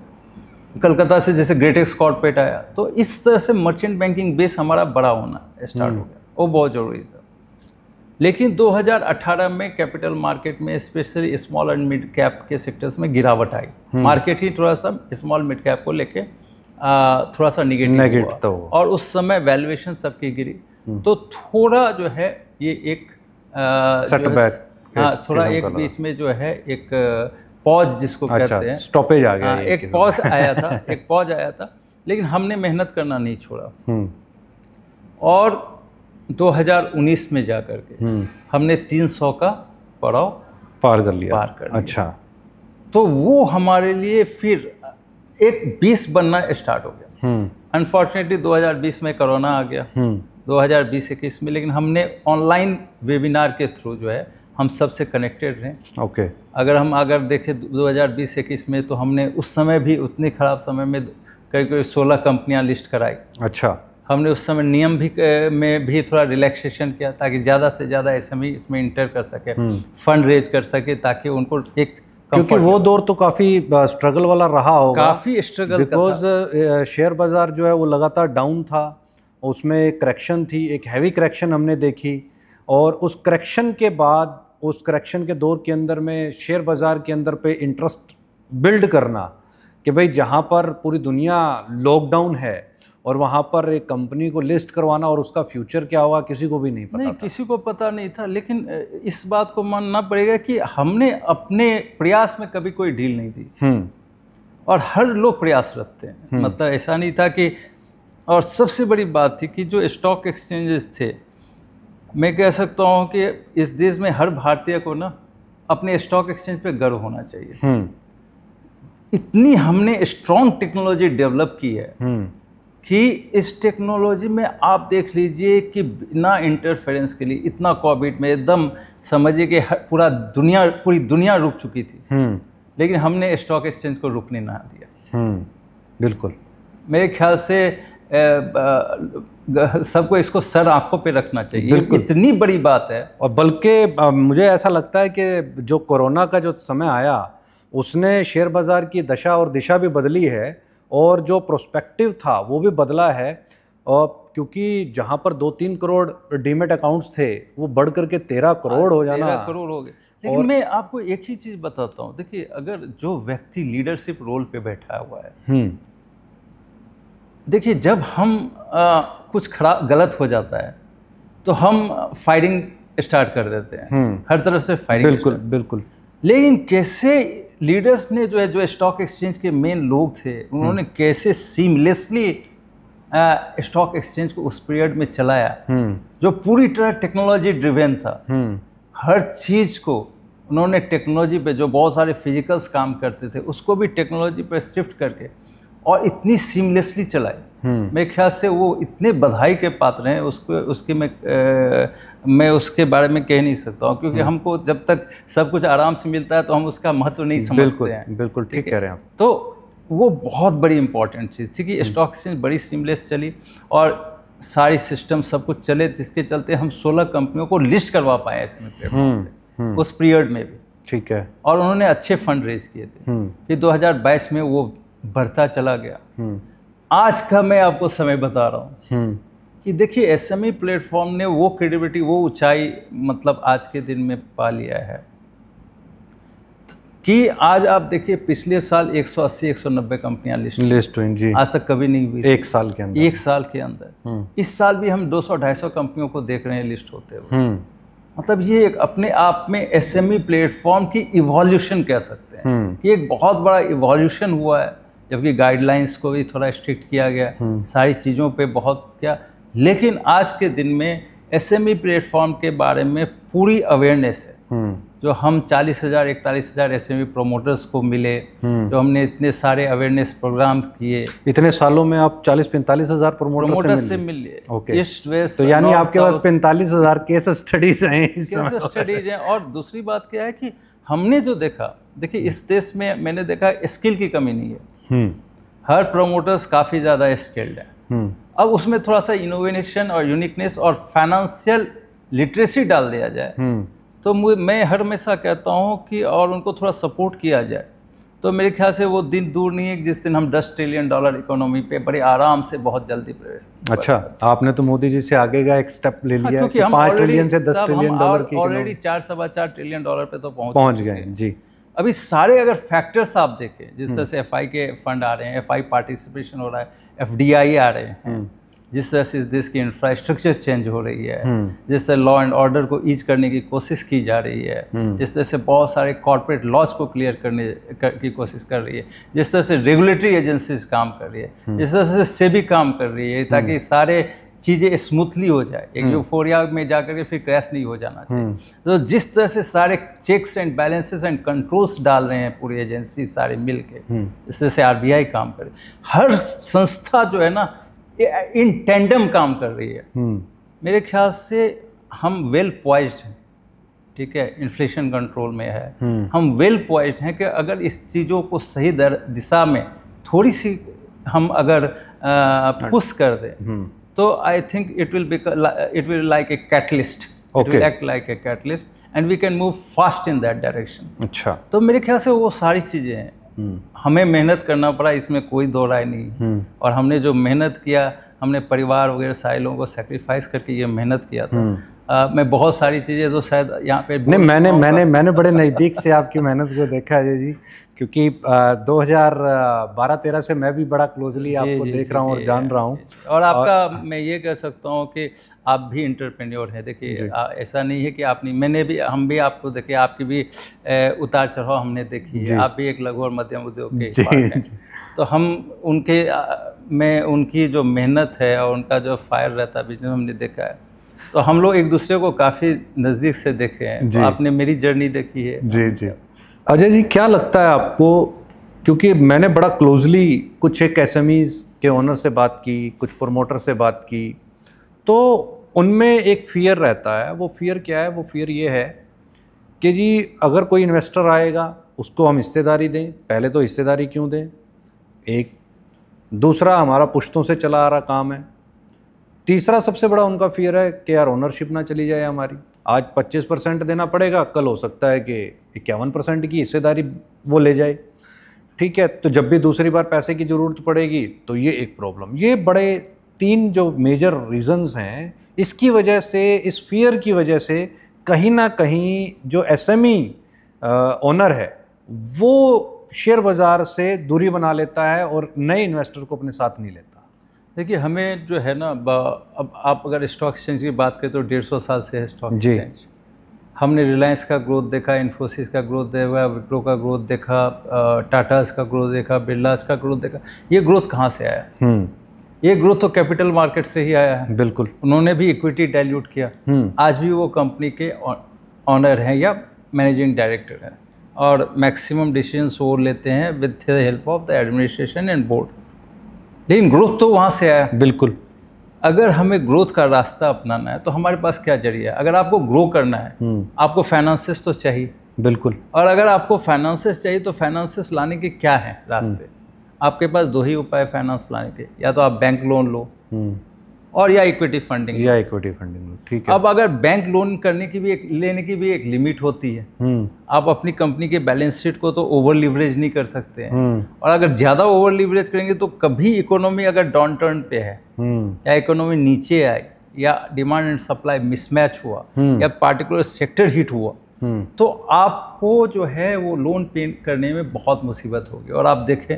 कलकत्ता से जैसे ग्रेटेक्स कॉर्पोरेट आया। तो इस तरह से मर्चेंट बैंकिंग बेस हमारा बड़ा होना स्टार्ट हो गया, वो बहुत ज़रूरी था। लेकिन दो हज़ार अठारह में कैपिटल मार्केट में specially small and mid cap के सेक्टर्स में गिरावट आई। मार्केट ही थोड़ा सा स्मॉल मिड कैप को लेके थोड़ा सा निगेटिव हुआ, और उस समय वैल्यूएशन सबकी गिरी। तो थोड़ा जो है ये एक सेटबैक, हाँ, थोड़ा एक बीच में जो है एक पॉज जिसको अच्छा, कहते हैं, स्टॉपेज आ गया। आ, एक पॉज आया था एक पॉज आया था लेकिन हमने मेहनत करना नहीं छोड़ा, और दो हज़ार उन्नीस में जा कर के हमने तीन सौ का पड़ाव पार कर लिया पार कर लिया। अच्छा, तो वो हमारे लिए फिर एक बेस बनना स्टार्ट हो गया। अनफॉर्चुनेटली दो हज़ार बीस में कोरोना आ गया, दो हज़ार बीस इक्कीस में, लेकिन हमने ऑनलाइन वेबिनार के थ्रू जो है हम सबसे कनेक्टेड रहें। ओके, अगर हम अगर देखें दो हज़ार बीस इक्कीस में, तो हमने उस समय भी उतने ख़राब समय में करीब करीब सोलह कंपनियां लिस्ट कराई। अच्छा, हमने उस समय नियम भी में भी थोड़ा रिलैक्सेशन किया, ताकि ज़्यादा से ज़्यादा एसएमई इसमें इंटर कर सके, फंड रेज कर सके, ताकि उनको एक क्योंकि वो दौर तो काफी स्ट्रगल वाला रहा होगा, काफी स्ट्रगल, बिकॉज शेयर बाजार जो है वो लगातार डाउन था, उसमें करेक्शन थी, एक हैवी करेक्शन हमने देखी, और उस करेक्शन के बाद, उस करेक्शन के दौर के अंदर में शेयर बाजार के अंदर पे इंटरेस्ट बिल्ड करना कि भाई जहाँ पर पूरी दुनिया लॉकडाउन है और वहाँ पर एक कंपनी को लिस्ट करवाना और उसका फ्यूचर क्या होगा किसी को भी नहीं पता नहीं था। किसी को पता नहीं था, लेकिन इस बात को मानना पड़ेगा कि हमने अपने प्रयास में कभी कोई ढील नहीं दी और हर लोग प्रयासरत थे, मतलब ऐसा नहीं था कि, और सबसे बड़ी बात थी कि जो स्टॉक एक्सचेंजेस थे, मैं कह सकता हूँ कि इस देश में हर भारतीय को ना अपने स्टॉक एक्सचेंज पे गर्व होना चाहिए। इतनी हमने स्ट्रॉन्ग टेक्नोलॉजी डेवलप की है कि इस टेक्नोलॉजी में आप देख लीजिए कि बिना इंटरफेरेंस के लिए, इतना कोविड में एकदम समझिए कि पूरा दुनिया पूरी दुनिया रुक चुकी थी, लेकिन हमने स्टॉक एक्सचेंज को रुकने ना दिया। बिल्कुल, मेरे ख्याल से सबको इसको सर आंखों पे रखना चाहिए, इतनी बड़ी बात है। और बल्कि मुझे ऐसा लगता है कि जो कोरोना का जो समय आया उसने शेयर बाज़ार की दशा और दिशा भी बदली है, और जो प्रोस्पेक्टिव था वो भी बदला है, और क्योंकि जहाँ पर दो तीन करोड़ डीमेट अकाउंट्स थे वो बढ़ करके तेरह करोड़ हो जाना, तेरह करोड़ हो गए। लेकिन और... मैं आपको एक ही चीज़ बताता हूँ, देखिए अगर जो व्यक्ति लीडरशिप रोल पे बैठा हुआ है, देखिए जब हम आ, कुछ खड़ा गलत हो जाता है तो हम फायरिंग स्टार्ट कर देते हैं, हर तरफ से फायरिंग। बिल्कुल बिल्कुल, लेकिन कैसे लीडर्स ने जो है, जो स्टॉक एक्सचेंज के मेन लोग थे, उन्होंने कैसे सीमलेसली स्टॉक एक्सचेंज को उस पीरियड में चलाया जो पूरी तरह टेक्नोलॉजी ड्रिवेन था। हर चीज़ को उन्होंने टेक्नोलॉजी पे, जो बहुत सारे फिजिकल्स काम करते थे उसको भी टेक्नोलॉजी पे शिफ्ट करके और इतनी सीमलेसली चलाई। मेरे ख्याल से वो इतने बधाई के पात्र हैं, उसको उसके मैं आ, मैं उसके बारे में कह नहीं सकता हूँ, क्योंकि हमको जब तक सब कुछ आराम से मिलता है तो हम उसका महत्व नहीं समझते। बिल्कुल, हैं बिल्कुल ठीक कह रहे हैं आप। तो वो बहुत बड़ी इंपॉर्टेंट चीज़ थी कि स्टॉक एक्सचेंज बड़ी सीमलेस चली और सारी सिस्टम सब कुछ चले, जिसके चलते हम सोलह कंपनियों को लिस्ट करवा पाए ऐसे उस पीरियड में भी, ठीक है, और उन्होंने अच्छे फंड रेज किए थे। फिर दो हज़ार बाईस में वो बढ़ता चला गया। आज का मैं आपको समय बता रहा हूँ कि देखिए एसएमई प्लेटफॉर्म ने वो क्रेडिबिलिटी, वो ऊंचाई मतलब आज के दिन में पा लिया है कि आज आप देखिए पिछले साल एक सौ अस्सी एक सौ नब्बे कंपनियां लिस्ट लिस्ट हुई जी, आज तक कभी नहीं हुई, एक साल के अंदर एक साल के अंदर इस साल भी हम दो सौ ढाई सौ कंपनियों को देख रहे हैं लिस्ट होते हुए। मतलब ये एक अपने आप में एसएमई प्लेटफॉर्म की इवोल्यूशन कह सकते हैं कि एक बहुत बड़ा इवोल्यूशन हुआ है, जबकि गाइडलाइंस को भी थोड़ा स्ट्रिक्ट किया गया, सारी चीज़ों पे बहुत क्या, लेकिन आज के दिन में एसएमई प्लेटफॉर्म के बारे में पूरी अवेयरनेस है। जो हम चालीस हज़ार इकतालीस हज़ार एसएमई प्रोमोटर्स को मिले, जो हमने इतने सारे अवेयरनेस प्रोग्राम किए, इतने सालों में आप चालीस पैंतालीस हज़ार प्रोमोटर्स से मिले, ईस्ट वेस्ट, तो यानी आपके पास पैंतालीस हज़ार केस स्टडीज हैं, केस स्टडीज हैं। और दूसरी बात क्या है कि हमने जो देखा, देखिए इस देश में मैंने देखा स्किल की कमी नहीं है, हर प्रोमोटर्स काफ़ी ज़्यादा स्किल्ड है। अब उसमें थोड़ा सा इनोवेशन और यूनिकनेस और फाइनेंशियल लिटरेसी डाल दिया जाए तो मैं हर हमेशा कहता हूं कि, और उनको थोड़ा सपोर्ट किया जाए, तो मेरे ख्याल से वो दिन दूर नहीं है जिस दिन हम दस ट्रिलियन डॉलर इकोनॉमी पे बड़े आराम से बहुत जल्दी प्रवेश। अच्छा, आपने तो मोदी जी से आगे का एक स्टेप ले लिया, क्योंकि हम ऑलरेडी चार सवा चार ट्रिलियन डॉलर पे तो पहुँच गए जी। अभी सारे अगर फैक्टर्स आप देखें, जिस तरह से एफआई के फंड आ रहे हैं, एफआई पार्टिसिपेशन हो रहा है, एफडीआई आ रहे हैं, जिस तरह से इस देश की इंफ्रास्ट्रक्चर चेंज हो रही है, जिस तरह लॉ एंड ऑर्डर को ईज करने की कोशिश की जा रही है, जिस तरह से बहुत सारे कॉर्पोरेट लॉज को क्लियर करने कर, की कोशिश कर रही है, जिस तरह से रेगुलेटरी एजेंसीज काम कर रही है, जिस तरह से सेबी काम कर रही है, ताकि सारे चीज़ें स्मूथली हो जाए, एक यूफोरिया में जाकर के फिर क्रैश नहीं हो जाना चाहिए। तो जिस तरह से सारे checks and balances and controls डाल रहे हैं पूरी एजेंसी सारे मिल के, इस तरह से आरबीआई काम करे, हर संस्था जो है ना इन टेंडम काम कर रही है, मेरे ख्याल से हम वेल पॉइज्ड हैं, ठीक है, इन्फ्लेशन कंट्रोल में है, हम वेल पॉइज्ड हैं कि अगर इस चीज़ों को सही दिशा में थोड़ी सी हम अगर पुश कर दें तो I think it will become it will like a catalyst Okay. It will act like a catalyst and we can move fast in that direction. अच्छा. तो मेरे ख्याल से वो सारी चीज़ें हैं. hmm. हमें मेहनत करना पड़ा, इसमें कोई दो राय नहीं. hmm. और हमने जो मेहनत किया, हमने परिवार वगैरह सारे लोगों को सेक्रीफाइस करके ये मेहनत किया था. hmm. आ, मैं बहुत सारी चीज़ें जो शायद यहाँ पे नहीं, मैंने मैंने मैंने बड़े नज़दीक से आपकी मेहनत को देखा है जी, क्योंकि दो हज़ार बारह तेरह से मैं भी बड़ा क्लोजली आपको जी, देख जी, रहा हूँ और जान रहा हूँ. और आपका और, मैं ये कह सकता हूँ कि आप भी एंटरप्रेन्योर हैं. देखिए ऐसा नहीं है कि आप नहीं, मैंने भी हम भी आपको देखे, आपकी भी ए, उतार चढ़ाव हमने देखी है. आप भी एक लघु और मध्यम उद्योग के पार्ट हैं, तो हम उनके में उनकी जो मेहनत है और उनका जो फायर रहता है बिजनेस, हमने देखा है. तो हम लोग एक दूसरे को काफ़ी नज़दीक से देखे हैं. तो आपने मेरी जर्नी देखी है. जी जी. अजय जी, क्या लगता है आपको, क्योंकि मैंने बड़ा क्लोजली कुछ एक एसएमईज़ के ओनर से बात की, कुछ प्रोमोटर से बात की, तो उनमें एक फ़ियर रहता है. वो फ़ियर क्या है? वो फ़ियर ये है कि जी अगर कोई इन्वेस्टर आएगा उसको हम हिस्सेदारी दें. पहले तो हिस्सेदारी क्यों दें, एक. दूसरा, हमारा पुश्तों से चला आ रहा काम है. तीसरा सबसे बड़ा उनका फ़ियर है कि यार ओनरशिप ना चली जाए हमारी. आज पच्चीस परसेंट देना पड़ेगा, कल हो सकता है कि इक्यावन परसेंट की हिस्सेदारी वो ले जाए. ठीक है, तो जब भी दूसरी बार पैसे की ज़रूरत पड़ेगी, तो ये एक प्रॉब्लम. ये बड़े तीन जो मेजर रीज़न्स हैं, इसकी वजह से, इस फियर की वजह से कहीं ना कहीं जो एसएमई ओनर है वो शेयर बाज़ार से दूरी बना लेता है और नए इन्वेस्टर को अपने साथ नहीं लेता. देखिए, हमें जो है ना, अब आप अगर स्टॉक एक्सचेंज की बात करें तो डेढ़ सौ साल से है स्टॉक एक्सचेंज. हमने रिलायंस का ग्रोथ देखा, इन्फोसिस का ग्रोथ देखा, विप्रो का ग्रोथ देखा, टाटास का ग्रोथ देखा, बिरलास का ग्रोथ देखा. ये ग्रोथ कहाँ से आया? ये ग्रोथ तो कैपिटल मार्केट से ही आया है. बिल्कुल. उन्होंने भी इक्विटी डाइल्यूट किया. आज भी वो कंपनी के ऑनर हैं या मैनेजिंग डायरेक्टर हैं, और मैक्सिमम डिसीजंस वो लेते हैं with the help of the administration and board. लेकिन ग्रोथ तो वहाँ से आया. बिल्कुल. अगर हमें ग्रोथ का रास्ता अपनाना है तो हमारे पास क्या जरिया है? अगर आपको ग्रो करना है, आपको फाइनेंसेस तो चाहिए. बिल्कुल. और अगर आपको फाइनेंसेस चाहिए तो फाइनेंसेस लाने के क्या हैं रास्ते? आपके पास दो ही उपाय फाइनेंस लाने के, या तो आप बैंक लोन लो और या इक्विटी फंडिंग या इक्विटी फंडिंग लो. ठीक है. अब अगर बैंक लोन करने की भी एक लेने की भी एक लिमिट होती है. आप अपनी कंपनी के बैलेंस शीट को तो ओवर लीवरेज नहीं कर सकते हैं, और अगर ज़्यादा ओवर लीवरेज करेंगे तो कभी इकोनॉमी अगर डाउन टर्न पे है या इकोनॉमी नीचे आई या डिमांड एंड सप्लाई मिसमैच हुआ या पार्टिकुलर सेक्टर हिट हुआ, तो आपको जो है वो लोन पे करने में बहुत मुसीबत होगी. और आप देखें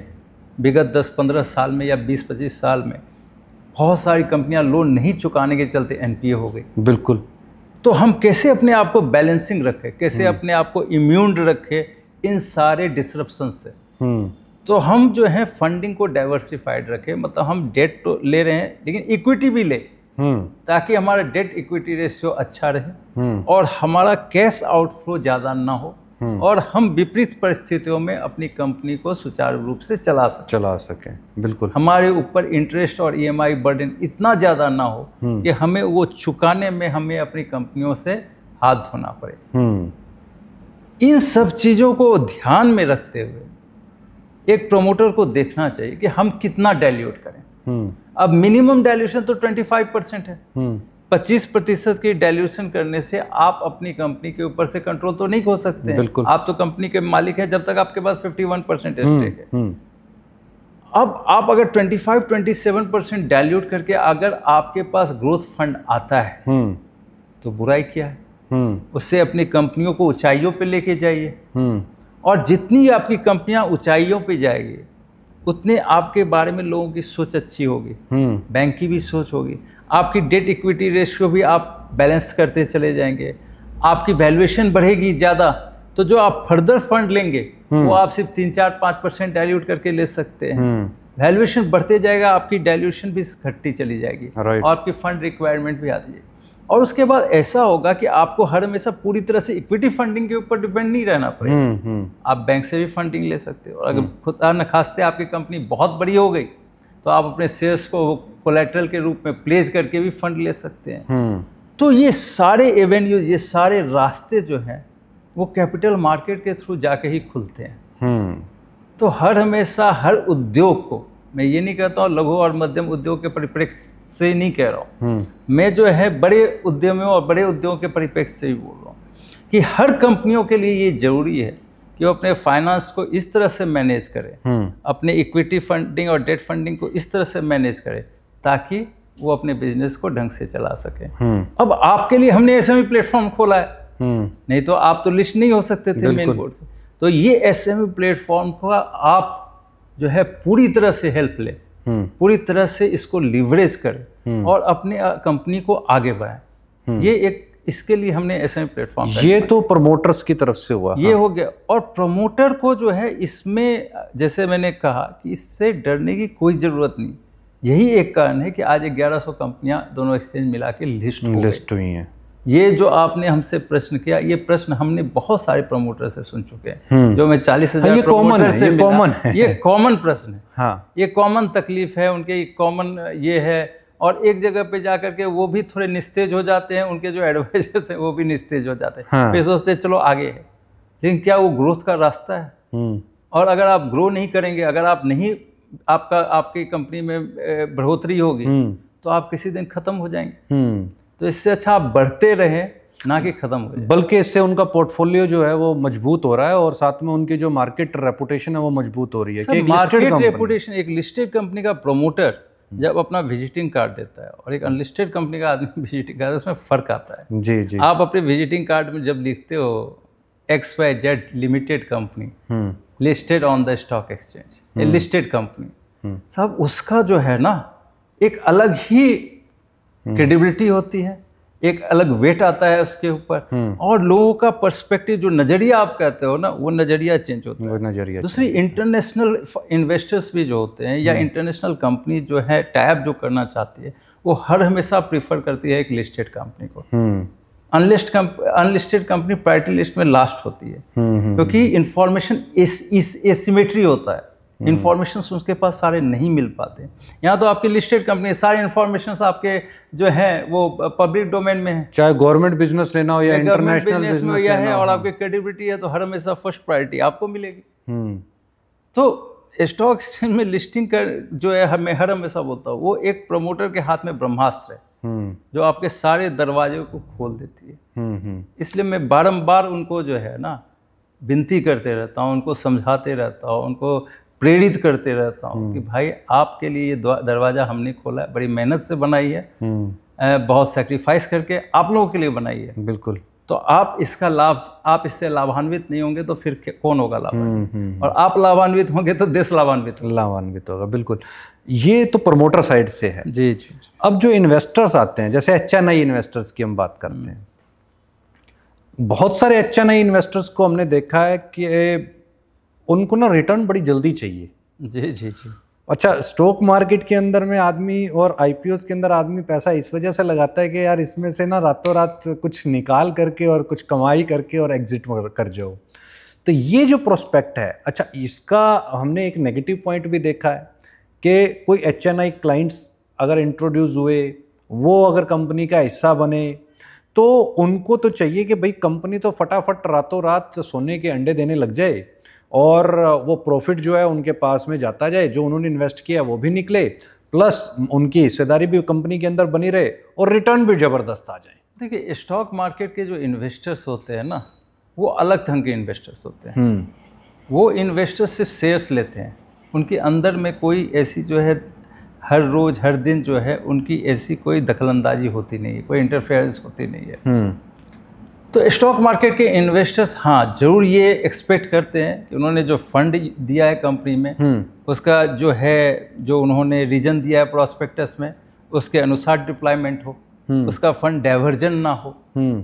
विगत दस पंद्रह साल में या बीस पच्चीस साल में बहुत सारी कंपनियां लोन नहीं चुकाने के चलते एनपीए हो गई. बिल्कुल. तो हम कैसे अपने आप को बैलेंसिंग रखें, कैसे अपने आप को इम्यून रखें इन सारे डिसरप्शन से? तो हम जो है फंडिंग को डाइवर्सिफाइड रखें, मतलब हम डेट तो ले रहे हैं लेकिन इक्विटी भी ले, ताकि हमारा डेट इक्विटी रेशियो अच्छा रहे और हमारा कैश आउटफ्लो ज़्यादा ना हो, और हम विपरीत परिस्थितियों में अपनी कंपनी को सुचारू रूप से चला सकें चला सकें बिल्कुल. हमारे ऊपर इंटरेस्ट और ईएमआई बर्डन इतना ज़्यादा ना हो कि हमें वो चुकाने में हमें अपनी कंपनियों से हाथ धोना पड़े. इन सब चीज़ों को ध्यान में रखते हुए एक प्रोमोटर को देखना चाहिए कि हम कितना डाइल्यूट करें. अब मिनिमम डाइल्यूशन तो ट्वेंटी फाइव परसेंट है. पच्चीस प्रतिशत की डाइल्यूशन करने से आप अपनी कंपनी के ऊपर से कंट्रोल तो नहीं हो सकते हैं. बिल्कुल. आप तो कंपनी के मालिक हैं जब तक आपके पास इक्यावन परसेंट स्टेक है. हुँ. अब आप अगर पच्चीस सत्ताईस परसेंट डाइल्यूट करके अगर आपके पास ग्रोथ फंड आता है, हुँ. तो बुराई क्या है? हुँ. उससे अपनी कंपनियों को ऊंचाइयों पे लेके जाइए, और जितनी आपकी कंपनियां ऊंचाइयों पे जाएगी उतने आपके बारे में लोगों की सोच अच्छी होगी, बैंक की भी सोच होगी, आपकी डेट इक्विटी रेशियो भी आप बैलेंस करते चले जाएंगे, आपकी वैल्यूएशन बढ़ेगी ज़्यादा. तो जो आप फर्दर फंड लेंगे वो आप सिर्फ तीन चार पाँच परसेंट डाइल्यूट करके ले सकते हैं. वैल्यूएशन बढ़ते जाएगा, आपकी डाइल्यूशन भी घटती चली जाएगी और आपकी फंड रिक्वायरमेंट भी आती जाएगी. और उसके बाद ऐसा होगा कि आपको हर हमेशा पूरी तरह से इक्विटी फंडिंग के ऊपर डिपेंड नहीं रहना पड़ेगा. आप बैंक से भी फंडिंग ले सकते हो, और अगर खुदा न खास्ते आपकी कंपनी बहुत बड़ी हो गई तो आप अपने शेयर्स को कोलैटरल के रूप में प्लेस करके भी फंड ले सकते हैं. तो ये सारे एवेन्यू, ये सारे रास्ते जो हैं वो कैपिटल मार्केट के थ्रू जाके ही खुलते हैं. तो हर हमेशा हर उद्योग को मैं ये नहीं कहता हूँ लघु और मध्यम उद्योग के परिप्रेक्ष्य से नहीं कह रहा हूँ, मैं जो है बड़े उद्यमियों और बड़े उद्योगों के परिप्रेक्ष्य से ही बोल रहा हूँ कि हर कंपनियों के लिए ये जरूरी है कि वो अपने फाइनेंस को इस तरह से मैनेज करें, अपने इक्विटी फंडिंग और डेट फंडिंग को इस तरह से मैनेज करें ताकि वो अपने बिजनेस को ढंग से चला सके। अब आपके लिए हमने एसएमई प्लेटफॉर्म खोला है, नहीं तो आप तो लिस्ट नहीं हो सकते थे मेन बोर्ड से। तो ये एसएमई प्लेटफॉर्म को आप जो है पूरी तरह से हेल्प ले, पूरी तरह से इसको लिवरेज करें और अपने कंपनी को आगे बढ़ाएं। ये एक इसके लिए हमने एसएमई प्लेटफॉर्म, ये तो प्रमोटर्स की तरफ से हुआ ये हाँ। हो गया। और प्रमोटर को जो है इसमें जैसे मैंने कहा कि इससे डरने की कोई ज़रूरत नहीं, यही एक कारण है कि आज ग्यारह सौ कंपनियां दोनों एक्सचेंज मिला के लिस्ट लिस्ट हुई हैं। ये जो आपने हमसे प्रश्न किया, ये प्रश्न हमने बहुत सारे प्रमोटर से सुन चुके हैं, जो मैं चालीस हजार प्रमोटर से कॉमन है, ये कॉमन प्रश्न है हाँ। ये कॉमन तकलीफ है उनके, कॉमन ये है। और एक जगह पे जा करके वो भी थोड़े निस्तेज हो जाते हैं, उनके जो एडवाइजर्स हैं वो भी निस्तेज हो जाते हैं हाँ। फिर सोचते हैं चलो आगे है, लेकिन क्या वो ग्रोथ का रास्ता है? और अगर आप ग्रो नहीं करेंगे, अगर आप नहीं, आपका आपकी कंपनी में बढ़ोतरी होगी तो आप किसी दिन खत्म हो जाएंगे। तो इससे अच्छा आप बढ़ते रहें, ना कि खत्म हो जाए। बल्कि इससे उनका पोर्टफोलियो जो है वो मजबूत हो रहा है और साथ में उनकी जो मार्केट रेपुटेशन है वो मजबूत हो रही है। मार्केट रेपुटेशन, एक लिस्टेड कंपनी का प्रमोटर जब अपना विजिटिंग कार्ड देता है और एक अनलिस्टेड कंपनी का आदमी विजिटिंग कार्ड, उसमें फ़र्क आता है जी जी। आप अपने विजिटिंग कार्ड में जब लिखते हो X Y Z limited company listed on the stock exchange, ये लिस्टेड कंपनी साहब, उसका जो है ना एक अलग ही क्रेडिबिलिटी होती है, एक अलग वेट आता है उसके ऊपर, और लोगों का पर्सपेक्टिव जो नज़रिया आप कहते हो ना, वो नज़रिया चेंज होता है नज़रिया। दूसरी इंटरनेशनल इन्वेस्टर्स भी जो होते हैं या इंटरनेशनल कंपनी जो है टैप जो करना चाहती है, वो हर हमेशा प्रीफर करती है एक लिस्टेड कंपनी को। Unlist unlisted company priority list में लास्ट होती है, क्योंकि इन्फॉर्मेशन एसिमेट्री होता है, इन्फॉर्मेशन उसके पास सारे नहीं मिल पाते। यहाँ तो आपकी लिस्टेड कंपनी सारे इन्फॉर्मेशन आपके जो है वो पब्लिक डोमेन में है, चाहे गवर्नमेंट बिजनेस लेना हो या इंटरनेशनल बिजनेस में या है, और आपकी क्रेडिबिलिटी है तो हर हमेशा फर्स्ट प्रायोरिटी आपको मिलेगी। तो स्टॉक एक्सचेंज में लिस्टिंग कर जो है हमें हर हमेशा बोलता हूँ, वो एक प्रमोटर के हाथ में ब्रह्मास्त्र है जो आपके सारे दरवाजे को खोल देती है। इसलिए मैं बारम्बार उनको जो है ना विनती करते रहता हूँ, उनको समझाते रहता हूँ, उनको प्रेरित करते रहता हूँ कि भाई आपके लिए ये दरवाज़ा हमने खोला है, बड़ी मेहनत से बनाई है, बहुत सैक्रिफाइस करके आप लोगों के लिए बनाई है, बिल्कुल। तो आप इसका लाभ, आप इससे लाभान्वित नहीं होंगे तो फिर कौन होगा लाभान्वित? और आप लाभान्वित होंगे तो देश लाभान्वित लाभान्वित होगा, बिल्कुल। ये तो प्रमोटर साइड से है जी जी। अब जो इन्वेस्टर्स आते हैं, जैसे एच एन आई इन्वेस्टर्स की हम बात करते हैं, बहुत सारे एच एन आई इन्वेस्टर्स को हमने देखा है कि उनको ना रिटर्न बड़ी जल्दी चाहिए जी जी जी। अच्छा, स्टॉक मार्केट के अंदर में आदमी और आईपीओस के अंदर आदमी पैसा इस वजह से लगाता है कि यार इसमें से ना रातों रात कुछ निकाल करके और कुछ कमाई करके और एग्जिट कर जाओ। तो ये जो प्रोस्पेक्ट है, अच्छा इसका हमने एक नेगेटिव पॉइंट भी देखा है कि कोई एच एन आई क्लाइंट्स अगर इंट्रोड्यूस हुए, वो अगर कंपनी का हिस्सा बने तो उनको तो चाहिए कि भाई कंपनी तो फटाफट रातों रात सोने के अंडे देने लग जाए और वो प्रॉफिट जो है उनके पास में जाता जाए, जो उन्होंने इन्वेस्ट किया वो भी निकले, प्लस उनकी हिस्सेदारी भी कंपनी के अंदर बनी रहे और रिटर्न भी ज़बरदस्त आ जाए। देखिए, स्टॉक मार्केट के जो इन्वेस्टर्स होते हैं ना, वो अलग ढंग के इन्वेस्टर्स होते हैं। वो इन्वेस्टर्स सिर्फ शेयर्स लेते हैं, उनके अंदर में कोई ऐसी जो है हर रोज़ हर दिन जो है उनकी ऐसी कोई दखलंदाजी होती नहीं है, कोई इंटरफेरेंस होती नहीं है। तो स्टॉक मार्केट के इन्वेस्टर्स हाँ ज़रूर ये एक्सपेक्ट करते हैं कि उन्होंने जो फंड दिया है कंपनी में, उसका जो है जो उन्होंने रीजन दिया है प्रॉस्पेक्टस में, उसके अनुसार डिप्लॉयमेंट हो, उसका फंड डाइवर्जन ना हो।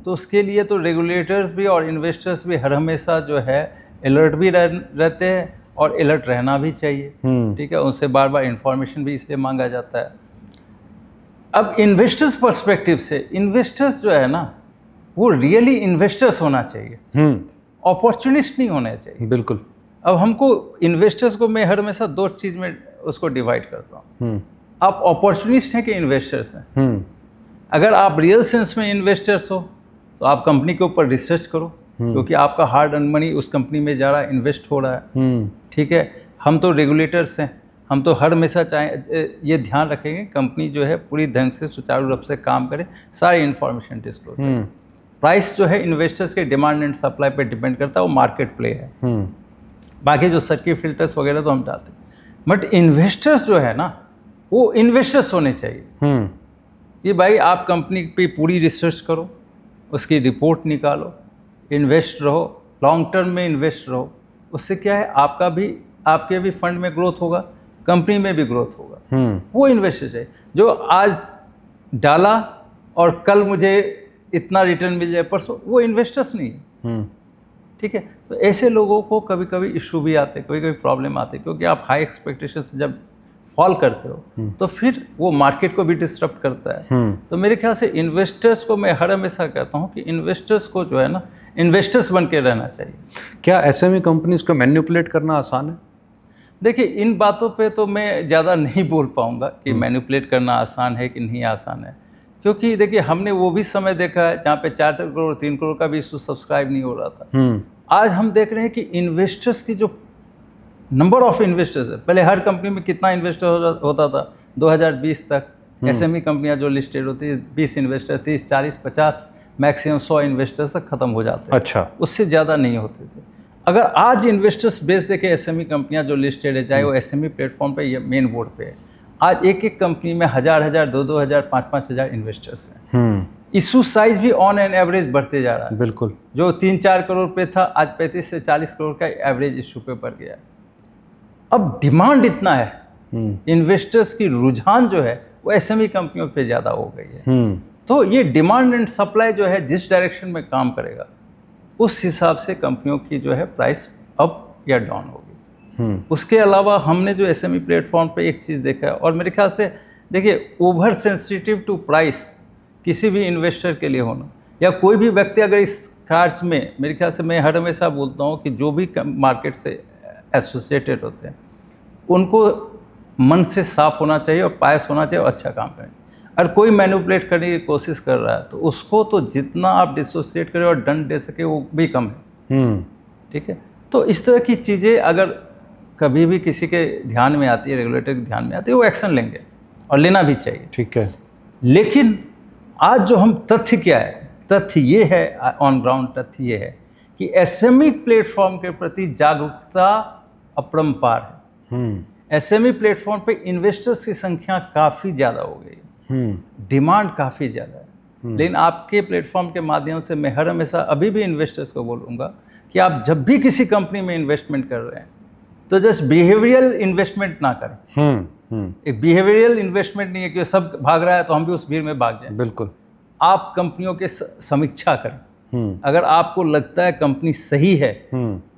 तो उसके लिए तो रेगुलेटर्स भी और इन्वेस्टर्स भी हर हमेशा जो है अलर्ट भी रह, रहते हैं और अलर्ट रहना भी चाहिए, ठीक है। उनसे बार बार इंफॉर्मेशन भी इसलिए मांगा जाता है। अब इन्वेस्टर्स पर्सपेक्टिव से इन्वेस्टर्स जो है ना, वो रियली इन्वेस्टर्स होना चाहिए, अपॉर्चुनिस्ट नहीं होना चाहिए, बिल्कुल। अब हमको इन्वेस्टर्स को मैं हर हमेशा दो चीज़ में उसको डिवाइड करता हूँ, आप अपॉर्चुनिस्ट हैं कि इन्वेस्टर्स हैं। अगर आप रियल सेंस में इन्वेस्टर्स हो तो आप कंपनी के ऊपर रिसर्च करो, क्योंकि आपका हार्ड अर्न मनी उस कंपनी में जा रहा है, इन्वेस्ट हो रहा है, ठीक है। हम तो रेगुलेटर्स हैं, हम तो हर हमेशा चाहे ये ध्यान रखेंगे कंपनी जो है पूरी ढंग से सुचारू रूप से काम करे, सारी इन्फॉर्मेशन डिस्क्लोज करे। प्राइस जो है इन्वेस्टर्स के डिमांड एंड सप्लाई पर डिपेंड करता है, वो मार्केट प्ले है। बाकी जो सर्किट फिल्टर्स वगैरह तो हम चाहते हैं, बट इन्वेस्टर्स जो है ना वो इन्वेस्टर्स होने चाहिए। ये भाई आप कंपनी पे पूरी रिसर्च करो, उसकी रिपोर्ट निकालो, इन्वेस्ट रहो, लॉन्ग टर्म में इन्वेस्ट रहो। उससे क्या है, आपका भी आपके भी फंड में ग्रोथ होगा, कंपनी में भी ग्रोथ होगा। वो इन्वेस्टर चाहिए जो आज डाला और कल मुझे इतना रिटर्न मिल जाए परसों, वो इन्वेस्टर्स नहीं है। ठीक है, तो ऐसे लोगों को कभी कभी इशू भी आते, कभी कभी प्रॉब्लम आते, क्योंकि आप हाई एक्सपेक्टेशन से जब फॉल करते हो तो फिर वो मार्केट को भी डिस्टर्ब करता है। तो मेरे ख्याल से इन्वेस्टर्स को मैं हर हमेशा कहता हूँ कि इन्वेस्टर्स को जो है ना इन्वेस्टर्स बन के रहना चाहिए। क्या एसएमई कंपनीज को मैनिपुलेट करना आसान है? देखिए, इन बातों पे तो मैं ज़्यादा नहीं बोल पाऊँगा कि मैनिपुलेट करना आसान है कि नहीं आसान है, क्योंकि देखिए हमने वो भी समय देखा है जहाँ पे चार करोड़ तीन करोड़ का भी इशू सब्सक्राइब नहीं हो रहा था। आज हम देख रहे हैं कि इन्वेस्टर्स की जो नंबर ऑफ इन्वेस्टर्स है, पहले हर कंपनी में कितना इन्वेस्टर होता था, दो हज़ार बीस तक एसएमई कंपनियां जो लिस्टेड होती है बीस इन्वेस्टर, तीस चालीस पचास मैक्सिमम सौ इन्वेस्टर्स तक खत्म हो जाते। अच्छा, उससे ज़्यादा नहीं होते थे। अगर आज इन्वेस्टर्स बेस देके एसएमई कंपनियां जो लिस्टेड है, चाहे वो एसएमई प्लेटफॉर्म पे या मेन बोर्ड पे है, आज एक एक कंपनी में हज़ार हज़ार दो दो हज़ार पाँच पाँच हज़ार इन्वेस्टर्स हैं। इशू साइज भी ऑन एन एवरेज बढ़ते जा रहा है। बिल्कुल, जो तीन चार करोड़ पे था आज पैंतीस से चालीस करोड़ का एवरेज इशू पे बढ़ गया है। अब डिमांड इतना है, इन्वेस्टर्स की रुझान जो है वो एसएमई कंपनियों पे ज़्यादा हो गई है। तो ये डिमांड एंड सप्लाई जो है जिस डायरेक्शन में काम करेगा उस हिसाब से कंपनियों की जो है प्राइस अप या डाउन होगी। उसके अलावा हमने जो एसएमई प्लेटफॉर्म पे एक चीज़ देखा है, और मेरे ख्याल से देखिए ओवर सेंसिटिव टू प्राइस किसी भी इन्वेस्टर के लिए होना, या कोई भी व्यक्ति अगर इस कार्य में, मेरे ख्याल से मैं हर हमेशा बोलता हूँ कि जो भी मार्केट से एसोसिएटेड होते हैं उनको मन से साफ होना चाहिए और पायस होना चाहिए और अच्छा काम करें। अगर कोई मैनिपुलेट करने की कोशिश कर रहा है तो उसको तो जितना आप डिसोसिएट करें और दंड दे सके वो भी कम है। ठीक है, तो इस तरह की चीज़ें अगर कभी भी किसी के ध्यान में आती है, रेगुलेटर के ध्यान में आती है, वो एक्शन लेंगे और लेना भी चाहिए। ठीक है, लेकिन आज जो हम तथ्य क्या है, तथ्य ये है, ऑन ग्राउंड तथ्य ये है कि एसएमई प्लेटफॉर्म के प्रति जागरूकता अपरंपार है। एसएमई प्लेटफॉर्म पे इन्वेस्टर्स की संख्या काफ़ी ज़्यादा हो गई है, डिमांड काफ़ी ज़्यादा है, लेकिन आपके प्लेटफॉर्म के माध्यम से मैं हर हमेशा अभी भी इन्वेस्टर्स को बोलूँगा कि आप जब भी किसी कंपनी में इन्वेस्टमेंट कर रहे हैं तो जस्ट बिहेवियरल इन्वेस्टमेंट ना करें। एक बिहेवियरल इन्वेस्टमेंट नहीं है कि सब भाग रहा है तो हम भी उस भीड़ में भाग जाएं। बिल्कुल, आप कंपनियों की समीक्षा करें। अगर आपको लगता है कंपनी सही है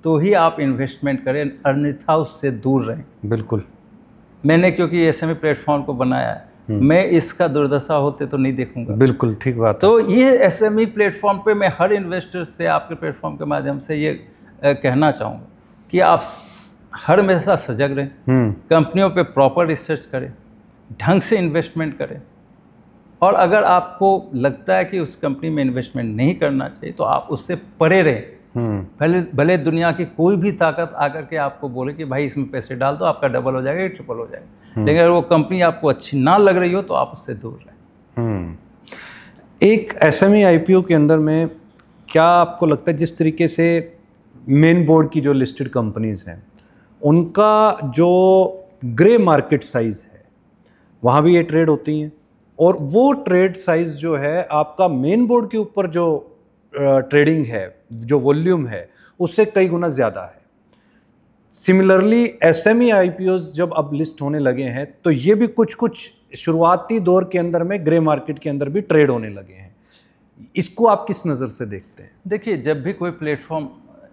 तो ही आप इन्वेस्टमेंट करें, अन्यथा उससे दूर रहें। बिल्कुल, मैंने क्योंकि एसएमई प्लेटफॉर्म को बनाया है, मैं इसका दुर्दशा होते तो नहीं देखूंगा। बिल्कुल ठीक बात। तो ये एसएमई प्लेटफॉर्म पे मैं हर इन्वेस्टर से आपके प्लेटफॉर्म के माध्यम से ये कहना चाहूँगा कि आप हर हमेशा सजग रहें, कंपनियों पर प्रॉपर रिसर्च करें, ढंग से इन्वेस्टमेंट करें, और अगर आपको लगता है कि उस कंपनी में इन्वेस्टमेंट नहीं करना चाहिए तो आप उससे परे रहें। भले भले दुनिया की कोई भी ताकत आकर के आपको बोले कि भाई इसमें पैसे डाल दो आपका डबल हो जाएगा, ट्रिपल हो जाएगा, लेकिन अगर वो कंपनी आपको अच्छी ना लग रही हो तो आप उससे दूर रहें। एक एसएमई आईपीओ के अंदर में क्या आपको लगता है जिस तरीके से मेन बोर्ड की जो लिस्टेड कंपनीज हैं उनका जो ग्रे मार्केट साइज़ है वहाँ भी ये ट्रेड होती हैं, और वो ट्रेड साइज़ जो है आपका मेन बोर्ड के ऊपर जो ट्रेडिंग है, जो वॉल्यूम है, उससे कई गुना ज़्यादा है। सिमिलरली एसएमई आईपीओज जब अब लिस्ट होने लगे हैं तो ये भी कुछ कुछ शुरुआती दौर के अंदर में ग्रे मार्केट के अंदर भी ट्रेड होने लगे हैं। इसको आप किस नज़र से देखते हैं? देखिए, जब भी कोई प्लेटफॉर्म,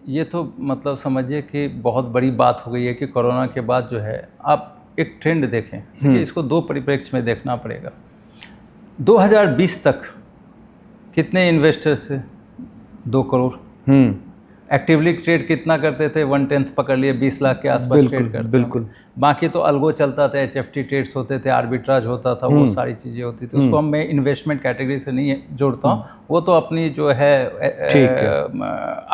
ये तो मतलब समझिए कि बहुत बड़ी बात हो गई है कि कोरोना के बाद जो है आप एक ट्रेंड देखें, इसको दो परिप्रेक्ष्य में देखना पड़ेगा। दो हज़ार बीस तक कितने इन्वेस्टर्स थे? दो करोड़। एक्टिवली ट्रेड कितना करते थे? वन टेंथ पकड़ लिए, बीस लाख के आसपास ट्रेड करते। बिल्कुल, बाकी तो अलगो चलता था, एचएफटी ट्रेड्स होते थे, आर्बिट्राज होता था, वो सारी चीज़ें होती थी। उसको हम मैं इन्वेस्टमेंट कैटेगरी से नहीं जोड़ता हूँ, वो तो अपनी जो है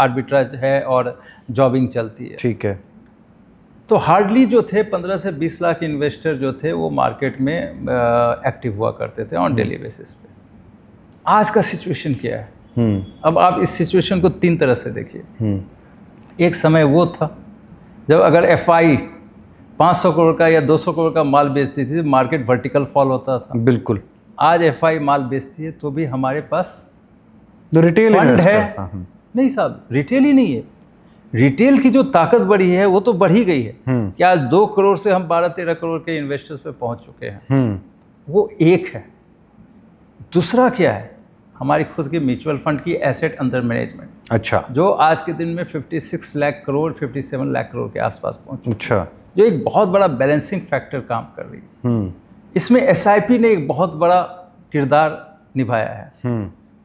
आर्बिट्राज है और जॉबिंग चलती है। ठीक है, तो हार्डली जो थे पंद्रह से बीस लाख इन्वेस्टर जो थे वो मार्केट में एक्टिव हुआ करते थे ऑन डेली बेसिस पे। आज का सिचुएशन क्या है? अब आप इस सिचुएशन को तीन तरह से देखिए। एक समय वो था जब अगर एफआई पाँच सौ करोड़ का या दो सौ करोड़ का माल बेचती थी तो मार्केट वर्टिकल फॉल होता था। बिल्कुल। आज एफआई माल बेचती है तो भी हमारे पास तो रिटेल फंड है। नहीं साहब, रिटेल ही नहीं है। रिटेल की जो ताकत बढ़ी है वो तो बढ़ी गई है कि आज दो करोड़ से हम बारह तेरह करोड़ के इन्वेस्टर्स पे पहुंच चुके हैं। वो एक है। दूसरा क्या है? हमारी खुद की म्यूचुअल फंड की एसेट अंडर मैनेजमेंट, अच्छा, जो आज के दिन में छप्पन लाख करोड़ सत्तावन लाख करोड़ के आसपास पहुंच, अच्छा, जो एक बहुत बड़ा बैलेंसिंग फैक्टर काम कर रही है। इसमें एसआईपी ने एक बहुत बड़ा किरदार निभाया है।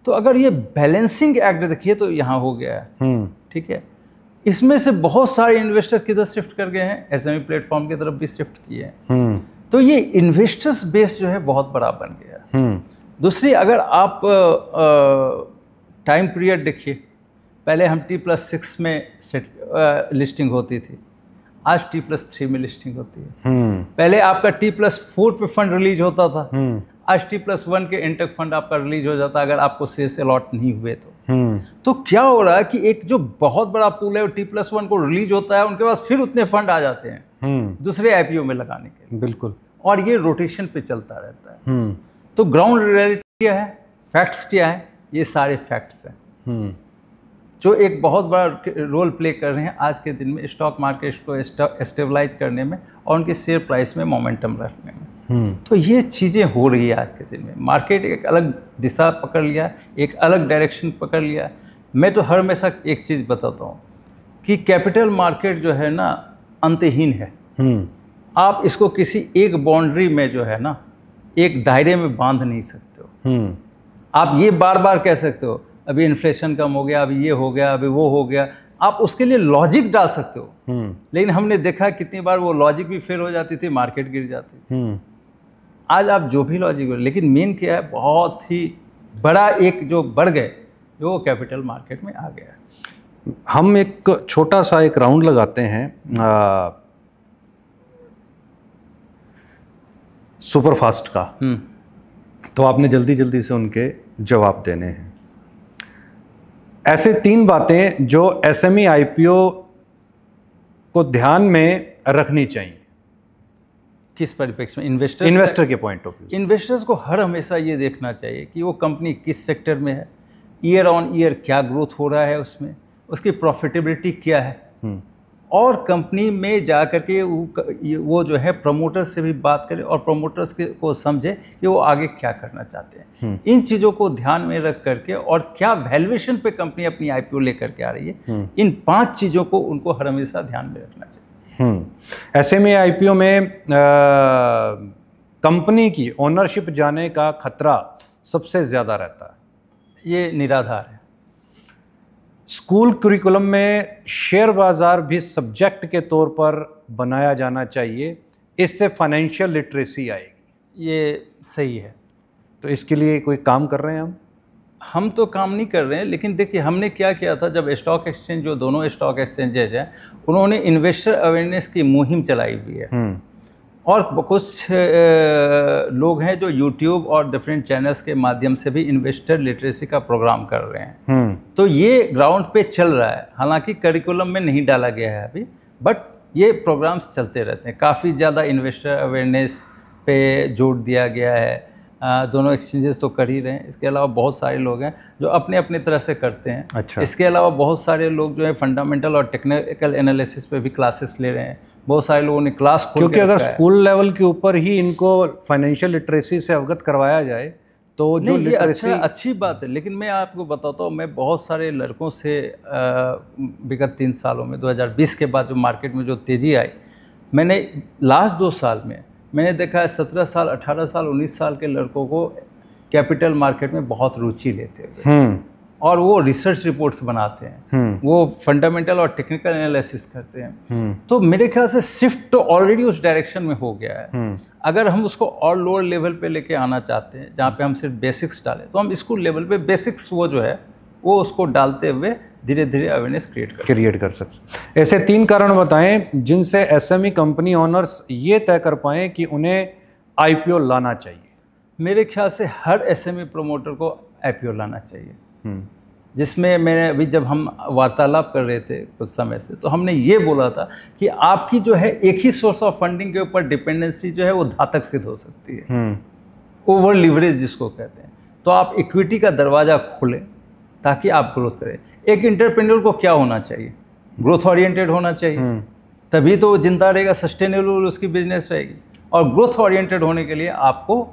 तो अगर ये बैलेंसिंग एक्ट देखिए तो यहाँ हो गया है, ठीक है। इसमें से बहुत सारे इन्वेस्टर्स किधर शिफ्ट कर गए हैं? एसएमई प्लेटफॉर्म की तरफ भी शिफ्ट किए हैं। तो ये इन्वेस्टर्स बेस जो है बहुत बड़ा बन गया है। दूसरी, अगर आप टाइम पीरियड देखिए, पहले हम टी प्लस सिक्स में सेट, आ, लिस्टिंग होती थी, आज टी प्लस थ्री में लिस्टिंग होती है। पहले आपका टी प्लस फोर पे फंड रिलीज होता था, आज टी प्लस वन के इंटेक फंड आपका रिलीज हो जाता है अगर आपको शेयर्स अलॉट नहीं हुए तो। तो क्या हो रहा है कि एक जो बहुत बड़ा पूल है वो टी प्लस वन को रिलीज होता है, उनके पास फिर उतने फंड आ जाते हैं दूसरे आईपीओ में लगाने के लिए। बिल्कुल। और ये रोटेशन पे चलता रहता है। तो ग्राउंड रियलिटी क्या है, फैक्ट्स क्या है, ये सारे फैक्ट्स हैं जो एक बहुत बड़ा रोल प्ले कर रहे हैं आज के दिन में स्टॉक मार्केट को स्टेबलाइज करने में और उनके शेयर प्राइस में मोमेंटम रखने में। तो ये चीज़ें हो रही है आज के दिन में। मार्केट एक अलग दिशा पकड़ लिया है, एक अलग डायरेक्शन पकड़ लिया है। मैं तो हर हमेशा एक चीज़ बताता हूँ कि कैपिटल मार्केट जो है ना अंतहीन है। आप इसको किसी एक बाउंड्री में जो है ना एक दायरे में बांध नहीं सकते हो। आप ये बार बार कह सकते हो अभी इन्फ्लेशन कम हो गया, अभी ये हो गया, अभी वो हो गया, आप उसके लिए लॉजिक डाल सकते हो, लेकिन हमने देखा कितनी बार वो लॉजिक भी फेल हो जाती थी, मार्केट गिर जाती थी। आज आप जो भी लॉजिक हो, लेकिन मेन क्या है, बहुत ही बड़ा एक जो बढ़ गए वो कैपिटल मार्केट में आ गया। हम एक छोटा सा एक राउंड लगाते हैं आ, सुपरफास्ट का, तो आपने जल्दी जल्दी से उनके जवाब देने हैं। ऐसे तीन बातें जो एसएमई आईपीओ को ध्यान में रखनी चाहिए। किस परिप्रेक्ष्य में? इन्वेस्टर इन्वेस्टर के पॉइंट ऑफ व्यू। इन्वेस्टर्स को हर हमेशा ये देखना चाहिए कि वो कंपनी किस सेक्टर में है, ईयर ऑन ईयर क्या ग्रोथ हो रहा है उसमें, उसकी प्रॉफिटेबिलिटी क्या है, और कंपनी में जा कर के वो जो है प्रमोटर्स से भी बात करे और प्रमोटर्स को समझे कि वो आगे क्या करना चाहते हैं। इन चीज़ों को ध्यान में रख करके और क्या वैल्यूएशन पे कंपनी अपनी आईपीओ लेकर के आ रही है, इन पांच चीज़ों को उनको हर हमेशा ध्यान में रखना चाहिए। ऐसे में आईपीओ में कंपनी की ओनरशिप जाने का खतरा सबसे ज़्यादा रहता है, ये निराधार है। स्कूल करिकुलम में शेयर बाज़ार भी सब्जेक्ट के तौर पर बनाया जाना चाहिए, इससे फाइनेंशियल लिटरेसी आएगी। ये सही है। तो इसके लिए कोई काम कर रहे हैं हम? हम तो काम नहीं कर रहे हैं, लेकिन देखिए हमने क्या किया था, जब स्टॉक एक्सचेंज जो दोनों स्टॉक एक्सचेंजेज हैं उन्होंने इन्वेस्टर अवेयरनेस की मुहिम चलाई हुई है, और कुछ लोग हैं जो यूट्यूब और डिफरेंट चैनल्स के माध्यम से भी इन्वेस्टर लिटरेसी का प्रोग्राम कर रहे हैं। तो ये ग्राउंड पे चल रहा है, हालांकि करिकुलम में नहीं डाला गया है अभी, बट ये प्रोग्राम्स चलते रहते हैं। काफ़ी ज़्यादा इन्वेस्टर अवेयरनेस पे जोर दिया गया है, आ, दोनों एक्सचेंजेस तो कर ही रहे हैं, इसके अलावा बहुत सारे लोग हैं जो अपने अपने तरह से करते हैं। अच्छा। इसके अलावा बहुत सारे लोग जो है फंडामेंटल और टेक्निकल एनालिसिस पे भी क्लासेस ले रहे हैं, बहुत सारे लोगों ने क्लास खोल, क्योंकि अगर स्कूल लेवल के ऊपर ही इनको फाइनेंशियल लिटरेसी से अवगत करवाया जाए तो जो लिटरेसी, अच्छा, अच्छी बात है। लेकिन मैं आपको बताता हूँ, मैं बहुत सारे लड़कों से विगत तीन सालों में, दो हज़ार बीस के बाद जो मार्केट में जो तेज़ी आई, मैंने लास्ट दो साल में मैंने देखा है सत्रह साल अठारह साल उन्नीस साल के लड़कों को कैपिटल मार्केट में बहुत रुचि लेते हुए, और वो रिसर्च रिपोर्ट्स बनाते हैं, वो फंडामेंटल और टेक्निकल एनालिसिस करते हैं। तो मेरे ख्याल से शिफ्ट तो ऑलरेडी उस डायरेक्शन में हो गया है। अगर हम उसको और लोअर लेवल पे लेके आना चाहते हैं, जहाँ पे हम सिर्फ बेसिक्स डालें, तो हम स्कूल लेवल पे बेसिक्स वो जो है वो उसको डालते हुए धीरे धीरे अवेयरनेस क्रिएट कर क्रिएट कर सकते। ऐसे तीन कारण बताएं जिनसे एसएमई कंपनी ओनर्स ये तय कर पाएँ कि उन्हें आईपीओ लाना चाहिए। मेरे ख्याल से हर एसएमई प्रोमोटर को आईपीओ लाना चाहिए, जिसमें मैंने अभी जब हम वार्तालाप कर रहे थे कुछ समय से, तो हमने ये बोला था कि आपकी जो है एक ही सोर्स ऑफ फंडिंग के ऊपर डिपेंडेंसी जो है वो घातक सिद्ध हो सकती है, ओवर लिवरेज जिसको कहते हैं। तो आप इक्विटी का दरवाज़ा खोलें ताकि आप ग्रोथ करें। एक एंटरप्रेन्योर को क्या होना चाहिए? ग्रोथ ओरिएंटेड होना चाहिए, तभी तो वो जिंदा रहेगा, सस्टेनेबल उसकी बिजनेस रहेगी। और ग्रोथ ओरिएंटेड होने के लिए आपको,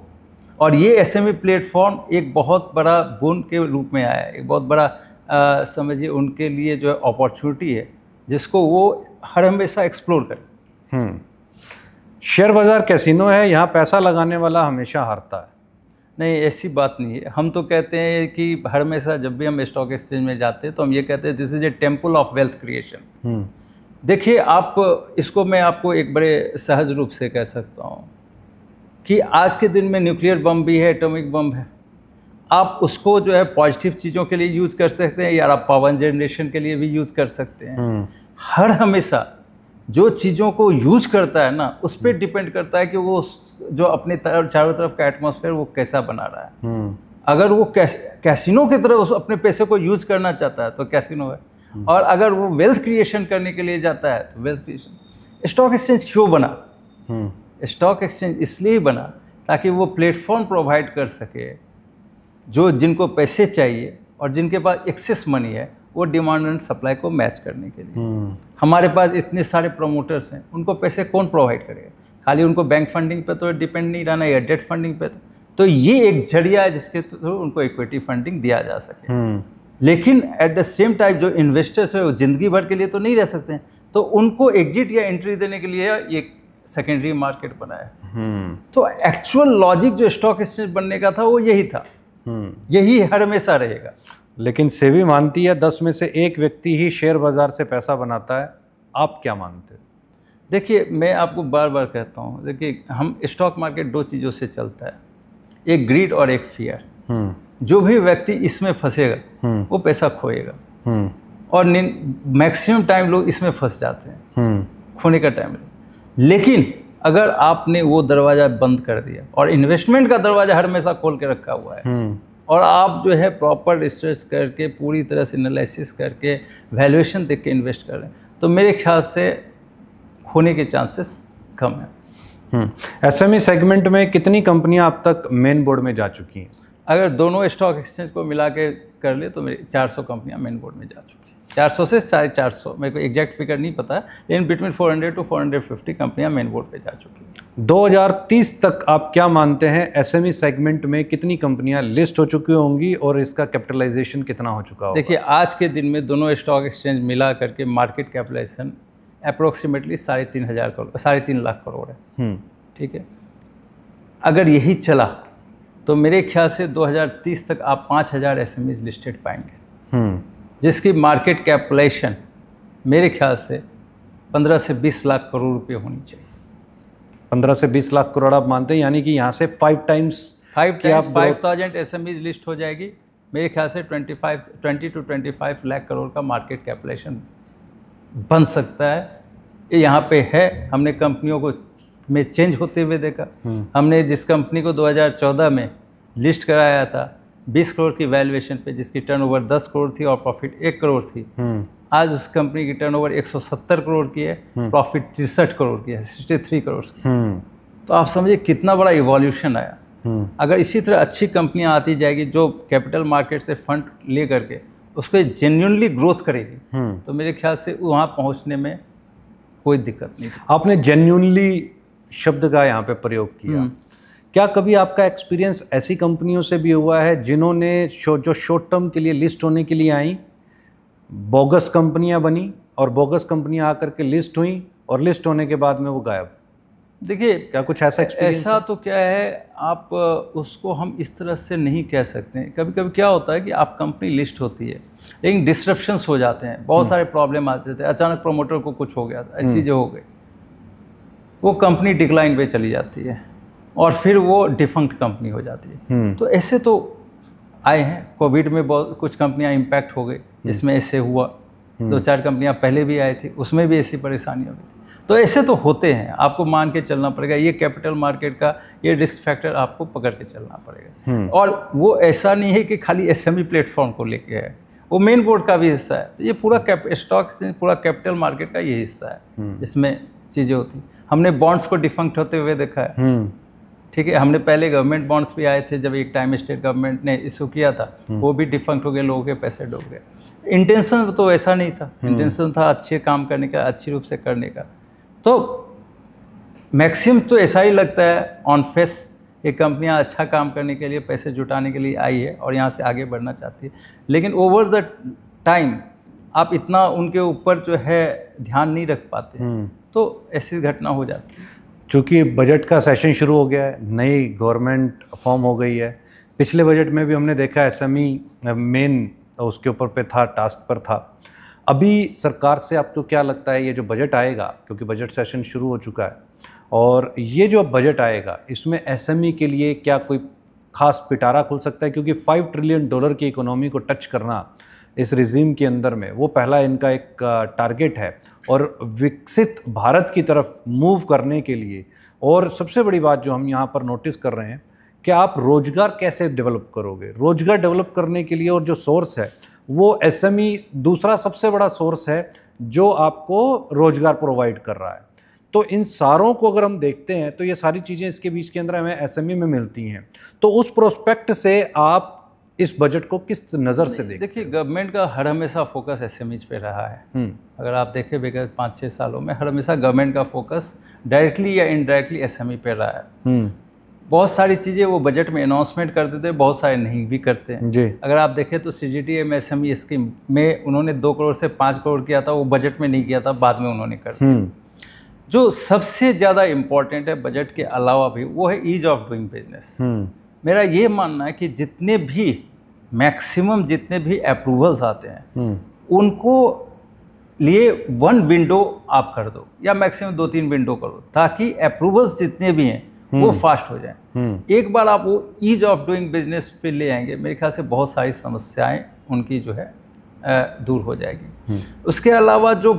और ये एसएमई प्लेटफॉर्म एक बहुत बड़ा बोन के रूप में आया है, एक बहुत बड़ा समझिए उनके लिए जो है अपॉर्चुनिटी है, जिसको वो हर हमेशा एक्सप्लोर करें। शेयर बाज़ार कैसीनो है, यहाँ पैसा लगाने वाला हमेशा हारता है। नहीं, ऐसी बात नहीं है। हम तो कहते हैं कि हर हमेशा जब भी हम स्टॉक एक्सचेंज में जाते हैं तो हम ये कहते हैं this is a temple of wealth creation. देखिए, आप इसको मैं आपको एक बड़े सहज रूप से कह सकता हूँ कि आज के दिन में न्यूक्लियर बम भी है, एटॉमिक बम है, आप उसको जो है पॉजिटिव चीज़ों के लिए यूज़ कर सकते हैं या आप पावर जनरेशन के लिए भी यूज़ कर सकते हैं। हर हमेशा जो चीज़ों को यूज करता है ना, उस पर डिपेंड करता है कि वो जो अपने तरफ चारों तरफ का एटमॉस्फेयर वो कैसा बना रहा है। अगर वो कैस, कैसीनो की तरह उस अपने पैसे को यूज करना चाहता है तो कैसीनो है, और अगर वो वेल्थ क्रिएशन करने के लिए जाता है तो वेल्थ क्रिएशन। स्टॉक एक्सचेंज क्यों बना? स्टॉक एक्सचेंज इसलिए बना ताकि वो प्लेटफॉर्म प्रोवाइड कर सके जो जिनको पैसे चाहिए और जिनके पास एक्सेस मनी है, वो डिमांड एंड सप्लाई को मैच करने के लिए। हमारे पास इतने सारे प्रमोटर्स हैं, उनको पैसे कौन प्रोवाइड करेगा? खाली उनको बैंक फंडिंग पे तो डिपेंड नहीं रहना या डेट फंडिंग पे, तो तो ये एक जरिया है जिसके थ्रू तो उनको इक्विटी फंडिंग दिया जा सके। लेकिन एट द सेम टाइम जो इन्वेस्टर्स है वो जिंदगी भर के लिए तो नहीं रह सकते हैं, तो उनको एग्जिट या एंट्री देने के लिए एक सेकेंडरी मार्केट बनाया। तो एक्चुअल लॉजिक जो स्टॉक एक्सचेंज बनने का था वो यही था, यही हर हमेशा रहेगा। लेकिन सेबी मानती है दस में से एक व्यक्ति ही शेयर बाज़ार से पैसा बनाता है, आप क्या मानते हो? देखिए, मैं आपको बार बार कहता हूँ, देखिए हम स्टॉक मार्केट दो चीज़ों से चलता है, एक ग्रीड और एक फियर। जो भी व्यक्ति इसमें फंसेगा वो पैसा खोएगा, और मैक्सिमम टाइम लोग इसमें फंस जाते हैं, खोने का टाइम। लेकिन अगर आपने वो दरवाज़ा बंद कर दिया और इन्वेस्टमेंट का दरवाज़ा हर हमेशा खोल के रखा हुआ है, और आप जो है प्रॉपर रिसर्च करके पूरी तरह से एनालिसिस करके वैल्यूएशन देख के इन्वेस्ट करें, तो मेरे ख्याल से खोने के चांसेस कम हैं। एसएमई सेगमेंट में कितनी कंपनियां अब तक मेन बोर्ड में जा चुकी हैं? अगर दोनों स्टॉक एक्सचेंज को मिला के कर ले तो मेरे चार सौ कंपनियाँ मेन बोर्ड में जा चुकी हैं, चार सौ से साढ़े चार सौ, मेरे को एग्जैक्ट फिगर नहीं पता, लेकिन between four hundred to four hundred fifty कंपनियाँ मेन बोर्ड पे जा चुकी हैं। दो हज़ार तीस तक आप क्या मानते हैं एसएमई सेगमेंट में कितनी कंपनियाँ लिस्ट हो चुकी होंगी और इसका कैपिटलाइजेशन कितना हो चुका होगा? देखिए, आज के दिन में दोनों स्टॉक एक्सचेंज मिला करके मार्केट कैपिटलाइजेशन अप्रोक्सीमेटली साढ़े तीन हज़ार करोड़ साढ़े तीन लाख करोड़ है। ठीक है, अगर यही चला तो मेरे ख्याल से दो हज़ार तीस तक आप पाँच हज़ार एसएमईज लिस्टेड पाएंगे, जिसकी मार्केट कैपिटलाइजेशन मेरे ख्याल से पंद्रह से बीस लाख करोड़ रुपए होनी चाहिए। पंद्रह से बीस लाख करोड़ आप मानते हैं, यानी कि यहाँ से five times five times five thousand SMEs list हो जाएगी। मेरे ख्याल से पच्चीस, बीस टू पच्चीस लाख करोड़ का मार्केट कैपिटलाइजेशन बन सकता है। यहाँ पे है, हमने कंपनियों को में चेंज होते हुए देखा। हमने जिस कंपनी को दो हज़ार चौदह में लिस्ट कराया था बीस करोड़ की वैल्यूएशन पे, जिसकी टर्नओवर दस करोड़ थी और प्रॉफिट एक करोड़ थी, आज उस कंपनी की टर्नओवर एक सौ सत्तर करोड़ की है, प्रॉफिट तिरसठ करोड़ की है, तिरसठ करोड़ की। तो आप समझिए कितना बड़ा इवोल्यूशन आया। अगर इसी तरह अच्छी कंपनियां आती जाएगी जो कैपिटल मार्केट से फंड ले करके उसको जेन्युइनली ग्रोथ करेगी, तो मेरे ख्याल से वहाँ पहुँचने में कोई दिक्कत नहीं। आपने जेन्युइनली शब्द का यहाँ पर प्रयोग किया। क्या कभी आपका एक्सपीरियंस ऐसी कंपनियों से भी हुआ है जिन्होंने शो, जो शॉर्ट टर्म के लिए लिस्ट होने के लिए आई, बोगस कंपनियां बनी, और बोगस कंपनियां आकर के लिस्ट हुई और लिस्ट होने के बाद में वो गायब? देखिए, क्या कुछ ऐसा एक्सपीरियंस? ऐसा तो क्या है, आप उसको हम इस तरह से नहीं कह सकते हैं। कभी कभी क्या होता है कि आप कंपनी लिस्ट होती है लेकिन डिस्ट्रप्शंस हो जाते हैं, बहुत सारे प्रॉब्लम आते रहते हैं, अचानक प्रोमोटर को कुछ हो गया, चीज़ें हो गई, वो कंपनी डिक्लाइन पे चली जाती है और फिर वो डिफंक्ट कंपनी हो जाती है। तो ऐसे तो आए हैं, कोविड में बहुत कुछ कंपनियां इम्पैक्ट हो गई, जिसमें इससे हुआ, दो चार कंपनियां पहले भी आई थी, उसमें भी ऐसी परेशानियां हुई थी। तो ऐसे तो होते हैं, आपको मान के चलना पड़ेगा। ये कैपिटल मार्केट का ये रिस्क फैक्टर आपको पकड़ के चलना पड़ेगा। और वो ऐसा नहीं है कि खाली एसएमई प्लेटफॉर्म को लेके है, वो मेन बोर्ड का भी हिस्सा है। तो ये पूरा स्टॉक्स पूरा कैपिटल मार्केट का ये हिस्सा है, इसमें चीज़ें होती। हमने बॉन्ड्स को डिफंक्ट होते हुए देखा है, ठीक है। हमने पहले गवर्नमेंट बॉन्ड्स भी आए थे, जब एक टाइम स्टेट गवर्नमेंट ने इशू किया था, वो भी डिफंक्ट हो गए, लोगों के पैसे डूब गए। इंटेंशन तो ऐसा नहीं था, इंटेंशन था अच्छे काम करने का, अच्छी रूप से करने का। तो मैक्सिमम तो ऐसा ही लगता है ऑन फेस, ये कंपनियां अच्छा काम करने के लिए, पैसे जुटाने के लिए आई है और यहाँ से आगे बढ़ना चाहती है। लेकिन ओवर द टाइम आप इतना उनके ऊपर जो है ध्यान नहीं रख पाते, तो ऐसी घटना हो जाती है। चूँकि बजट का सेशन शुरू हो गया है, नई गवर्नमेंट फॉर्म हो गई है, पिछले बजट में भी हमने देखा एसएमई मेन उसके ऊपर पे था, टास्क पर था। अभी सरकार से आपको क्या लगता है, ये जो बजट आएगा, क्योंकि बजट सेशन शुरू हो चुका है, और ये जो बजट आएगा इसमें एसएमई के लिए क्या कोई खास पिटारा खुल सकता है? क्योंकि फाइव ट्रिलियन डॉलर की इकोनॉमी को टच करना इस रिजीम के अंदर में, वो पहला इनका एक टारगेट है। और विकसित भारत की तरफ मूव करने के लिए, और सबसे बड़ी बात जो हम यहाँ पर नोटिस कर रहे हैं कि आप रोज़गार कैसे डेवलप करोगे, रोज़गार डेवलप करने के लिए, और जो सोर्स है वो एसएमई दूसरा सबसे बड़ा सोर्स है जो आपको रोज़गार प्रोवाइड कर रहा है। तो इन सारों को अगर हम देखते हैं तो ये सारी चीज़ें इसके बीच के अंदर हमें एसएमई में मिलती हैं। तो उस प्रोस्पेक्ट से आप इस बजट को किस नज़र से देखिए? देखिए, गवर्नमेंट का हर हमेशा फोकस एसएमईज पे रहा है। अगर आप देखें विगत पाँच छः सालों में हर हमेशा गवर्नमेंट का फोकस डायरेक्टली या इनडायरेक्टली एसएमई पे रहा है। बहुत सारी चीज़ें वो बजट में अनाउंसमेंट कर देते हैं, बहुत सारे नहीं भी करते हैं। अगर आप देखें तो C G T M S M E scheme में उन्होंने दो करोड़ से पाँच करोड़ किया था, वो बजट में नहीं किया था, बाद में उन्होंने कर दिया। जो सबसे ज़्यादा इम्पॉर्टेंट है बजट के अलावा भी, वो है ईज ऑफ डूइंग बिजनेस। मेरा ये मानना है कि जितने भी मैक्सिमम जितने भी अप्रूवल्स आते हैं, उनको लिए वन विंडो आप कर दो, या मैक्सिमम दो तीन विंडो करो, ताकि अप्रूवल्स जितने भी हैं वो फास्ट हो जाएं। एक बार आप वो ईज ऑफ डूइंग बिजनेस पे ले आएंगे, मेरे ख्याल से बहुत सारी समस्याएं उनकी जो है दूर हो जाएगी। उसके अलावा जो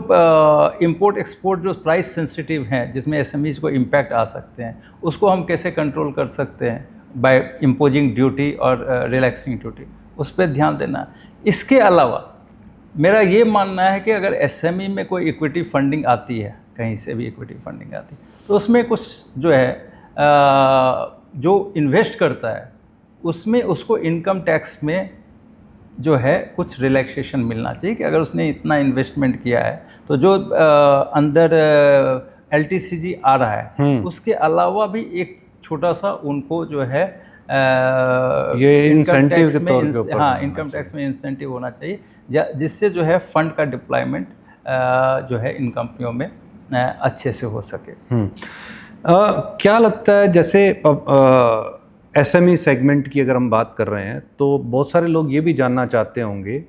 इम्पोर्ट एक्सपोर्ट जो प्राइस सेंसिटिव हैं, जिसमें एसएमईज को इम्पैक्ट आ सकते हैं, उसको हम कैसे कंट्रोल कर सकते हैं बाय इम्पोजिंग ड्यूटी और रिलैक्सिंग ड्यूटी, उस पर ध्यान देना। इसके अलावा मेरा ये मानना है कि अगर एसएमई में कोई इक्विटी फंडिंग आती है, कहीं से भी इक्विटी फंडिंग आती है, तो उसमें कुछ जो है आ, जो इन्वेस्ट करता है उसमें उसको इनकम टैक्स में जो है कुछ रिलैक्सेशन मिलना चाहिए कि अगर उसने इतना इन्वेस्टमेंट किया है तो जो आ, अंदर एल टी सी जी आ रहा है, उसके अलावा भी एक छोटा सा उनको जो है आ, ये इंसेंटिव के तौर पे, हाँ, इनकम टैक्स में इंसेंटिव होना चाहिए, जिससे जो है फंड का डिप्लॉयमेंट जो है इन कंपनियों में आ, अच्छे से हो सके। आ, क्या लगता है, जैसे एसएमई सेगमेंट की अगर हम बात कर रहे हैं, तो बहुत सारे लोग ये भी जानना चाहते होंगे,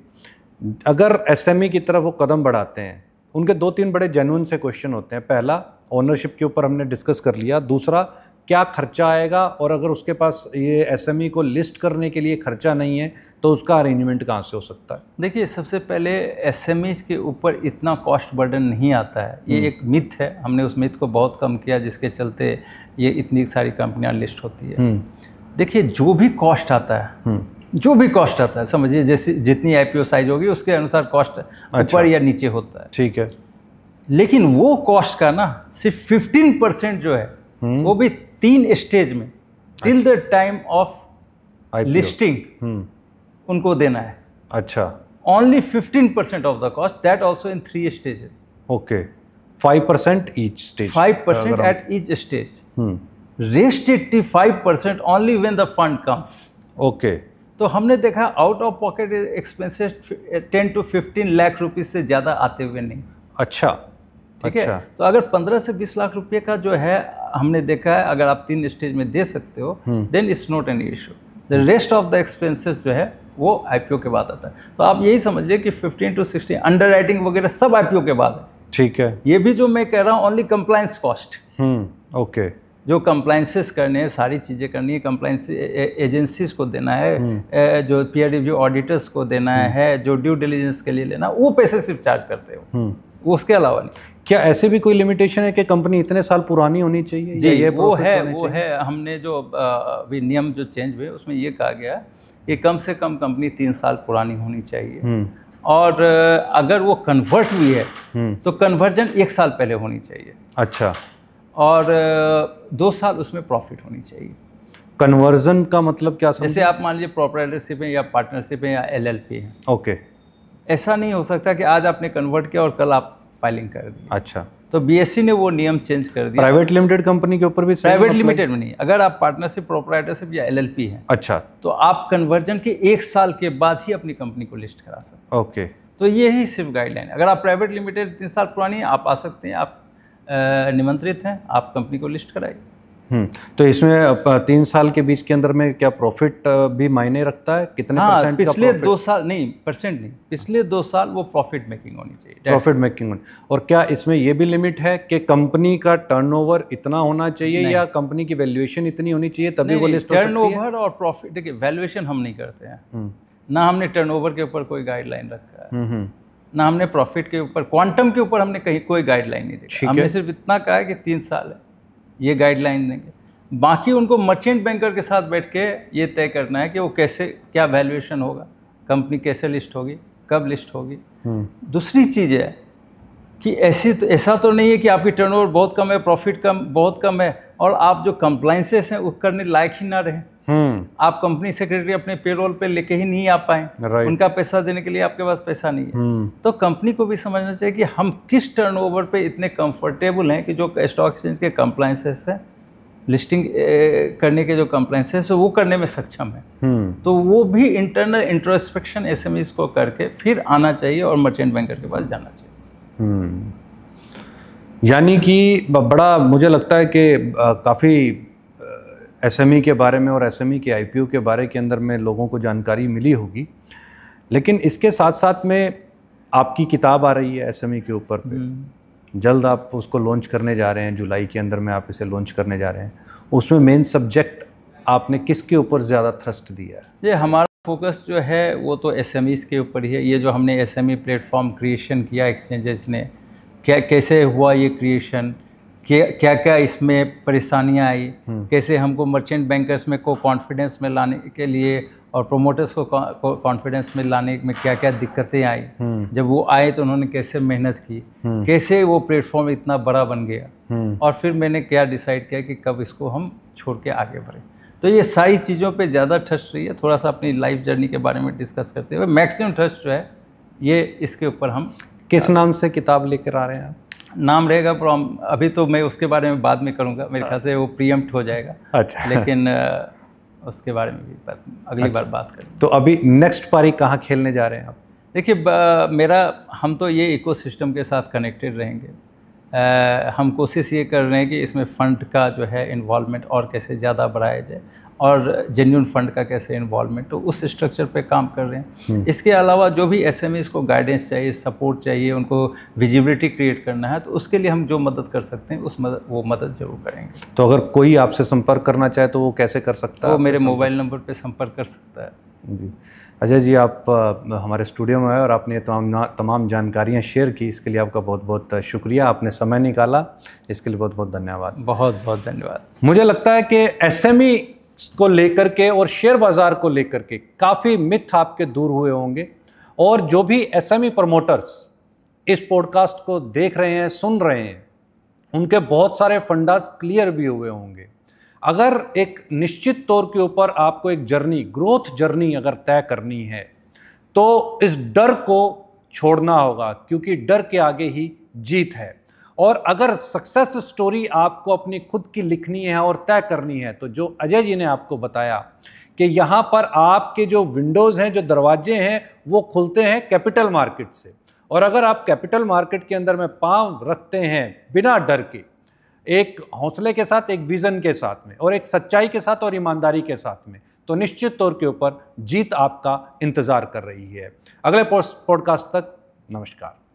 अगर एसएमई की तरफ वो कदम बढ़ाते हैं, उनके दो तीन बड़े जेन्युइन से क्वेश्चन होते हैं। पहला, ओनरशिप के ऊपर हमने डिस्कस कर लिया। दूसरा, क्या खर्चा आएगा, और अगर उसके पास ये एसएमई को लिस्ट करने के लिए खर्चा नहीं है तो उसका अरेंजमेंट कहाँ से हो सकता है? देखिए, सबसे पहले एसएमईज के ऊपर इतना कॉस्ट बर्डन नहीं आता है, ये एक मिथ है। हमने उस मिथ को बहुत कम किया, जिसके चलते ये इतनी सारी कंपनियां लिस्ट होती है। देखिए, जो भी कॉस्ट आता है, जो भी कॉस्ट आता है, समझिए जैसे जितनी आईपीओ साइज होगी उसके अनुसार कॉस्ट ऊपर या नीचे होता है, ठीक है। लेकिन वो कॉस्ट का ना सिर्फ फिफ्टीन परसेंट जो है, वो भी तीन स्टेज में till the time of listing उनको देना है। अच्छा, only fifteen percent of the cost, that also in three stages. Okay, five percent each stage, five percent at each stage, rest eighty five percent only when the fund comes. Okay, तो हमने देखा out of pocket expenses ten to fifteen lakh rupees से ज्यादा आते हुए नहीं। अच्छा, ठीक है। अच्छा। तो अगर पंद्रह से बीस लाख रुपए का जो है हमने देखा है, अगर आप तीन स्टेज में दे सकते हो, then it's not an issue. The rest of the expenses जो है वो आईपीओ के बाद आता है। तो आप यही समझिए कि फिफ्टीन टू सिक्सटीन अंडरराइटिंग वगैरह सब आईपीओ के बाद है, ठीक है। ये भी जो मैं कह रहा हूँ ओनली कंप्लायंस कॉस्ट, ओके, जो कंप्लाइंसेस करने हैं, सारी चीज़ें करनी है, कंप्लाइंस एजेंसीज को देना है, जो पीयर रिव्यू ऑडिटर्स को देना है, जो ड्यू डिलीजेंस के लिए लेना, वो पैसे सिर्फ चार्ज करते हो, उसके अलावा नहीं। क्या ऐसे भी कोई लिमिटेशन है कि कंपनी इतने साल पुरानी होनी चाहिए? जी, ये वो है वो है हमने जो अभी नियम जो चेंज हुए उसमें ये कहा गया कि कम से कम कंपनी तीन साल पुरानी होनी चाहिए, और अगर वो कन्वर्ट हुई है तो कन्वर्जन एक साल पहले होनी चाहिए। अच्छा। और दो साल उसमें प्रॉफिट होनी चाहिए। कन्वर्जन का मतलब क्या समझे? जैसे आप मान लीजिए प्रोप्राइटरशिप है या पार्टनरशिप है या एलएलपी है। ओके। ऐसा नहीं हो सकता कि आज आपने कन्वर्ट किया और कल आप फाइलिंग कर दी। अच्छा। तो बीएसई ने वो नियम चेंज कर दिया। प्राइवेट लिमिटेड कंपनी के ऊपर भी? प्राइवेट लिमिटेड में नहीं, अगर आप पार्टनरशिप, प्रोप्राइटरशिप या एलएलपी है। अच्छा। तो आप कन्वर्जन के एक साल के बाद ही अपनी कंपनी को लिस्ट करा सकते। ओके। तो ये ही सिर्फ गाइडलाइन। अगर आप प्राइवेट लिमिटेड तीन साल पुरानी आप आ सकते हैं, आप निमंत्रित हैं, आप कंपनी को लिस्ट कराइए। तो इसमें तीन साल के बीच के अंदर में क्या प्रॉफिट भी मायने रखता है? कितने हाँ, परसेंट पिछले का दो साल नहीं परसेंट नहीं पिछले दो साल वो प्रॉफिट मेकिंग होनी चाहिए। प्रॉफिट मेकिंग होनी। और क्या इसमें ये भी लिमिट है कि कंपनी का टर्नओवर इतना होना चाहिए या कंपनी की वैल्यूएशन इतनी होनी चाहिए तभी वो लिस्ट? टर्नओवर और प्रॉफिट, देखिए वैल्यूएशन हम नहीं करते हैं, ना हमने टर्नओवर के ऊपर कोई गाइडलाइन रखा है, ना हमने प्रॉफिट के ऊपर, क्वांटम के ऊपर हमने कहीं कोई गाइडलाइन नहीं दी। हमने सिर्फ इतना कहा है कि तीन साल है, ये गाइडलाइन देंगे। बाकी उनको मर्चेंट बैंकर के साथ बैठ के ये तय करना है कि वो कैसे, क्या वैल्यूएशन होगा, कंपनी कैसे लिस्ट होगी, कब लिस्ट होगी। दूसरी चीज़ है कि ऐसी तो, ऐसा तो नहीं है कि आपकी टर्नओवर बहुत कम है, प्रॉफिट कम बहुत कम है और आप जो कंप्लाइंसेस हैं वो करने लायक ही ना रहे। आप कंपनी सेक्रेटरी अपने पेरोल पे लेके ही नहीं आ पाए, उनका पैसा देने के लिए आपके पास पैसा नहीं है। तो कंपनी को भी समझना चाहिए कि हम किस टर्नओवर पे इतने कंफर्टेबल हैं कि जो स्टॉक एक्सचेंज के कंप्लाइंसेस है, लिस्टिंग करने के जो कंप्लाइंसेस है वो करने में सक्षम है। तो वो भी इंटरनल इंट्रोस्पेक्शन एसएमईज को करके फिर आना चाहिए और मर्चेंट बैंकर के पास जाना चाहिए। यानी कि बड़ा मुझे लगता है कि काफ़ी एसएमई के बारे में और एसएमई के आईपीओ के बारे के अंदर में लोगों को जानकारी मिली होगी, लेकिन इसके साथ साथ में आपकी किताब आ रही है एसएमई के ऊपर पे, जल्द आप उसको लॉन्च करने जा रहे हैं, जुलाई के अंदर में आप इसे लॉन्च करने जा रहे हैं। उसमें मेन सब्जेक्ट आपने किसके ऊपर ज़्यादा थ्रस्ट दिया है? ये हमारा फोकस जो है वो तो एसएमईज़ के ऊपर ही है। ये जो हमने एसएमई प्लेटफॉर्म क्रिएशन किया एक्सचेंजेस ने, क्या कैसे हुआ ये क्रिएशन, क्या क्या इसमें परेशानियां आई, कैसे हमको मर्चेंट बैंकर्स में को कॉन्फिडेंस में लाने के लिए और प्रोमोटर्स को कॉन्फिडेंस में लाने में क्या क्या दिक्कतें आई, जब वो आए तो उन्होंने कैसे मेहनत की, कैसे वो प्लेटफॉर्म इतना बड़ा बन गया, और फिर मैंने क्या डिसाइड किया कि कब इसको हम छोड़ के आगे बढ़ें। तो ये सारी चीज़ों पे ज़्यादा थ्रस्ट रही है। थोड़ा सा अपनी लाइफ जर्नी के बारे में डिस्कस करते हुए मैक्सिमम थ्रस्ट जो है ये इसके ऊपर। हम किस नाम से किताब लेकर आ रहे हैं? नाम रहेगा प्रॉम, अभी तो मैं उसके बारे में बाद में करूंगा, मेरे ख्याल से वो प्रीएम्प्ट हो जाएगा। अच्छा। लेकिन उसके बारे में भी बात, अगली अच्छा। बार बात करें। तो अभी नेक्स्ट पारी कहाँ खेलने जा रहे हैं आप? देखिए मेरा, हम तो ये इकोसिस्टम के साथ कनेक्टेड रहेंगे। आ, हम कोशिश ये कर रहे हैं कि इसमें फ़ंड का जो है इन्वॉल्वमेंट और कैसे ज़्यादा बढ़ाया जाए और जेन्युइन फ़ंड का कैसे इन्वॉल्वमेंट, तो उस स्ट्रक्चर पे काम कर रहे हैं। इसके अलावा जो भी एसएमईज को गाइडेंस चाहिए, सपोर्ट चाहिए, उनको विजिबिलिटी क्रिएट करना है, तो उसके लिए हम जो मदद कर सकते हैं उस मदद वो मदद जरूर करेंगे। तो अगर कोई आपसे संपर्क करना चाहे तो वो कैसे कर सकता है? वो मेरे मोबाइल नंबर पर संपर्क कर सकता है। जी अजय जी, आप हमारे स्टूडियो में आए और आपने तमाम तमाम जानकारियाँ शेयर की, इसके लिए आपका बहुत बहुत शुक्रिया। आपने समय निकाला, इसके लिए बहुत बहुत धन्यवाद। बहुत बहुत धन्यवाद। मुझे लगता है कि एसएमई को लेकर के और शेयर बाज़ार को लेकर के काफ़ी मिथ आपके दूर हुए होंगे, और जो भी एसएमई प्रमोटर्स इस पॉडकास्ट को देख रहे हैं, सुन रहे हैं, उनके बहुत सारे फंडास क्लियर भी हुए होंगे। अगर एक निश्चित तौर के ऊपर आपको एक जर्नी, ग्रोथ जर्नी अगर तय करनी है तो इस डर को छोड़ना होगा, क्योंकि डर के आगे ही जीत है। और अगर सक्सेस स्टोरी आपको अपनी खुद की लिखनी है और तय करनी है, तो जो अजय जी ने आपको बताया कि यहाँ पर आपके जो विंडोज़ हैं, जो दरवाजे हैं, वो खुलते हैं कैपिटल मार्केट से। और अगर आप कैपिटल मार्केट के अंदर में पाँव रखते हैं बिना डर के, एक हौसले के साथ, एक विज़न के साथ में, और एक सच्चाई के साथ और ईमानदारी के साथ में, तो निश्चित तौर के ऊपर जीत आपका इंतज़ार कर रही है। अगले पॉडकास्ट तक नमस्कार।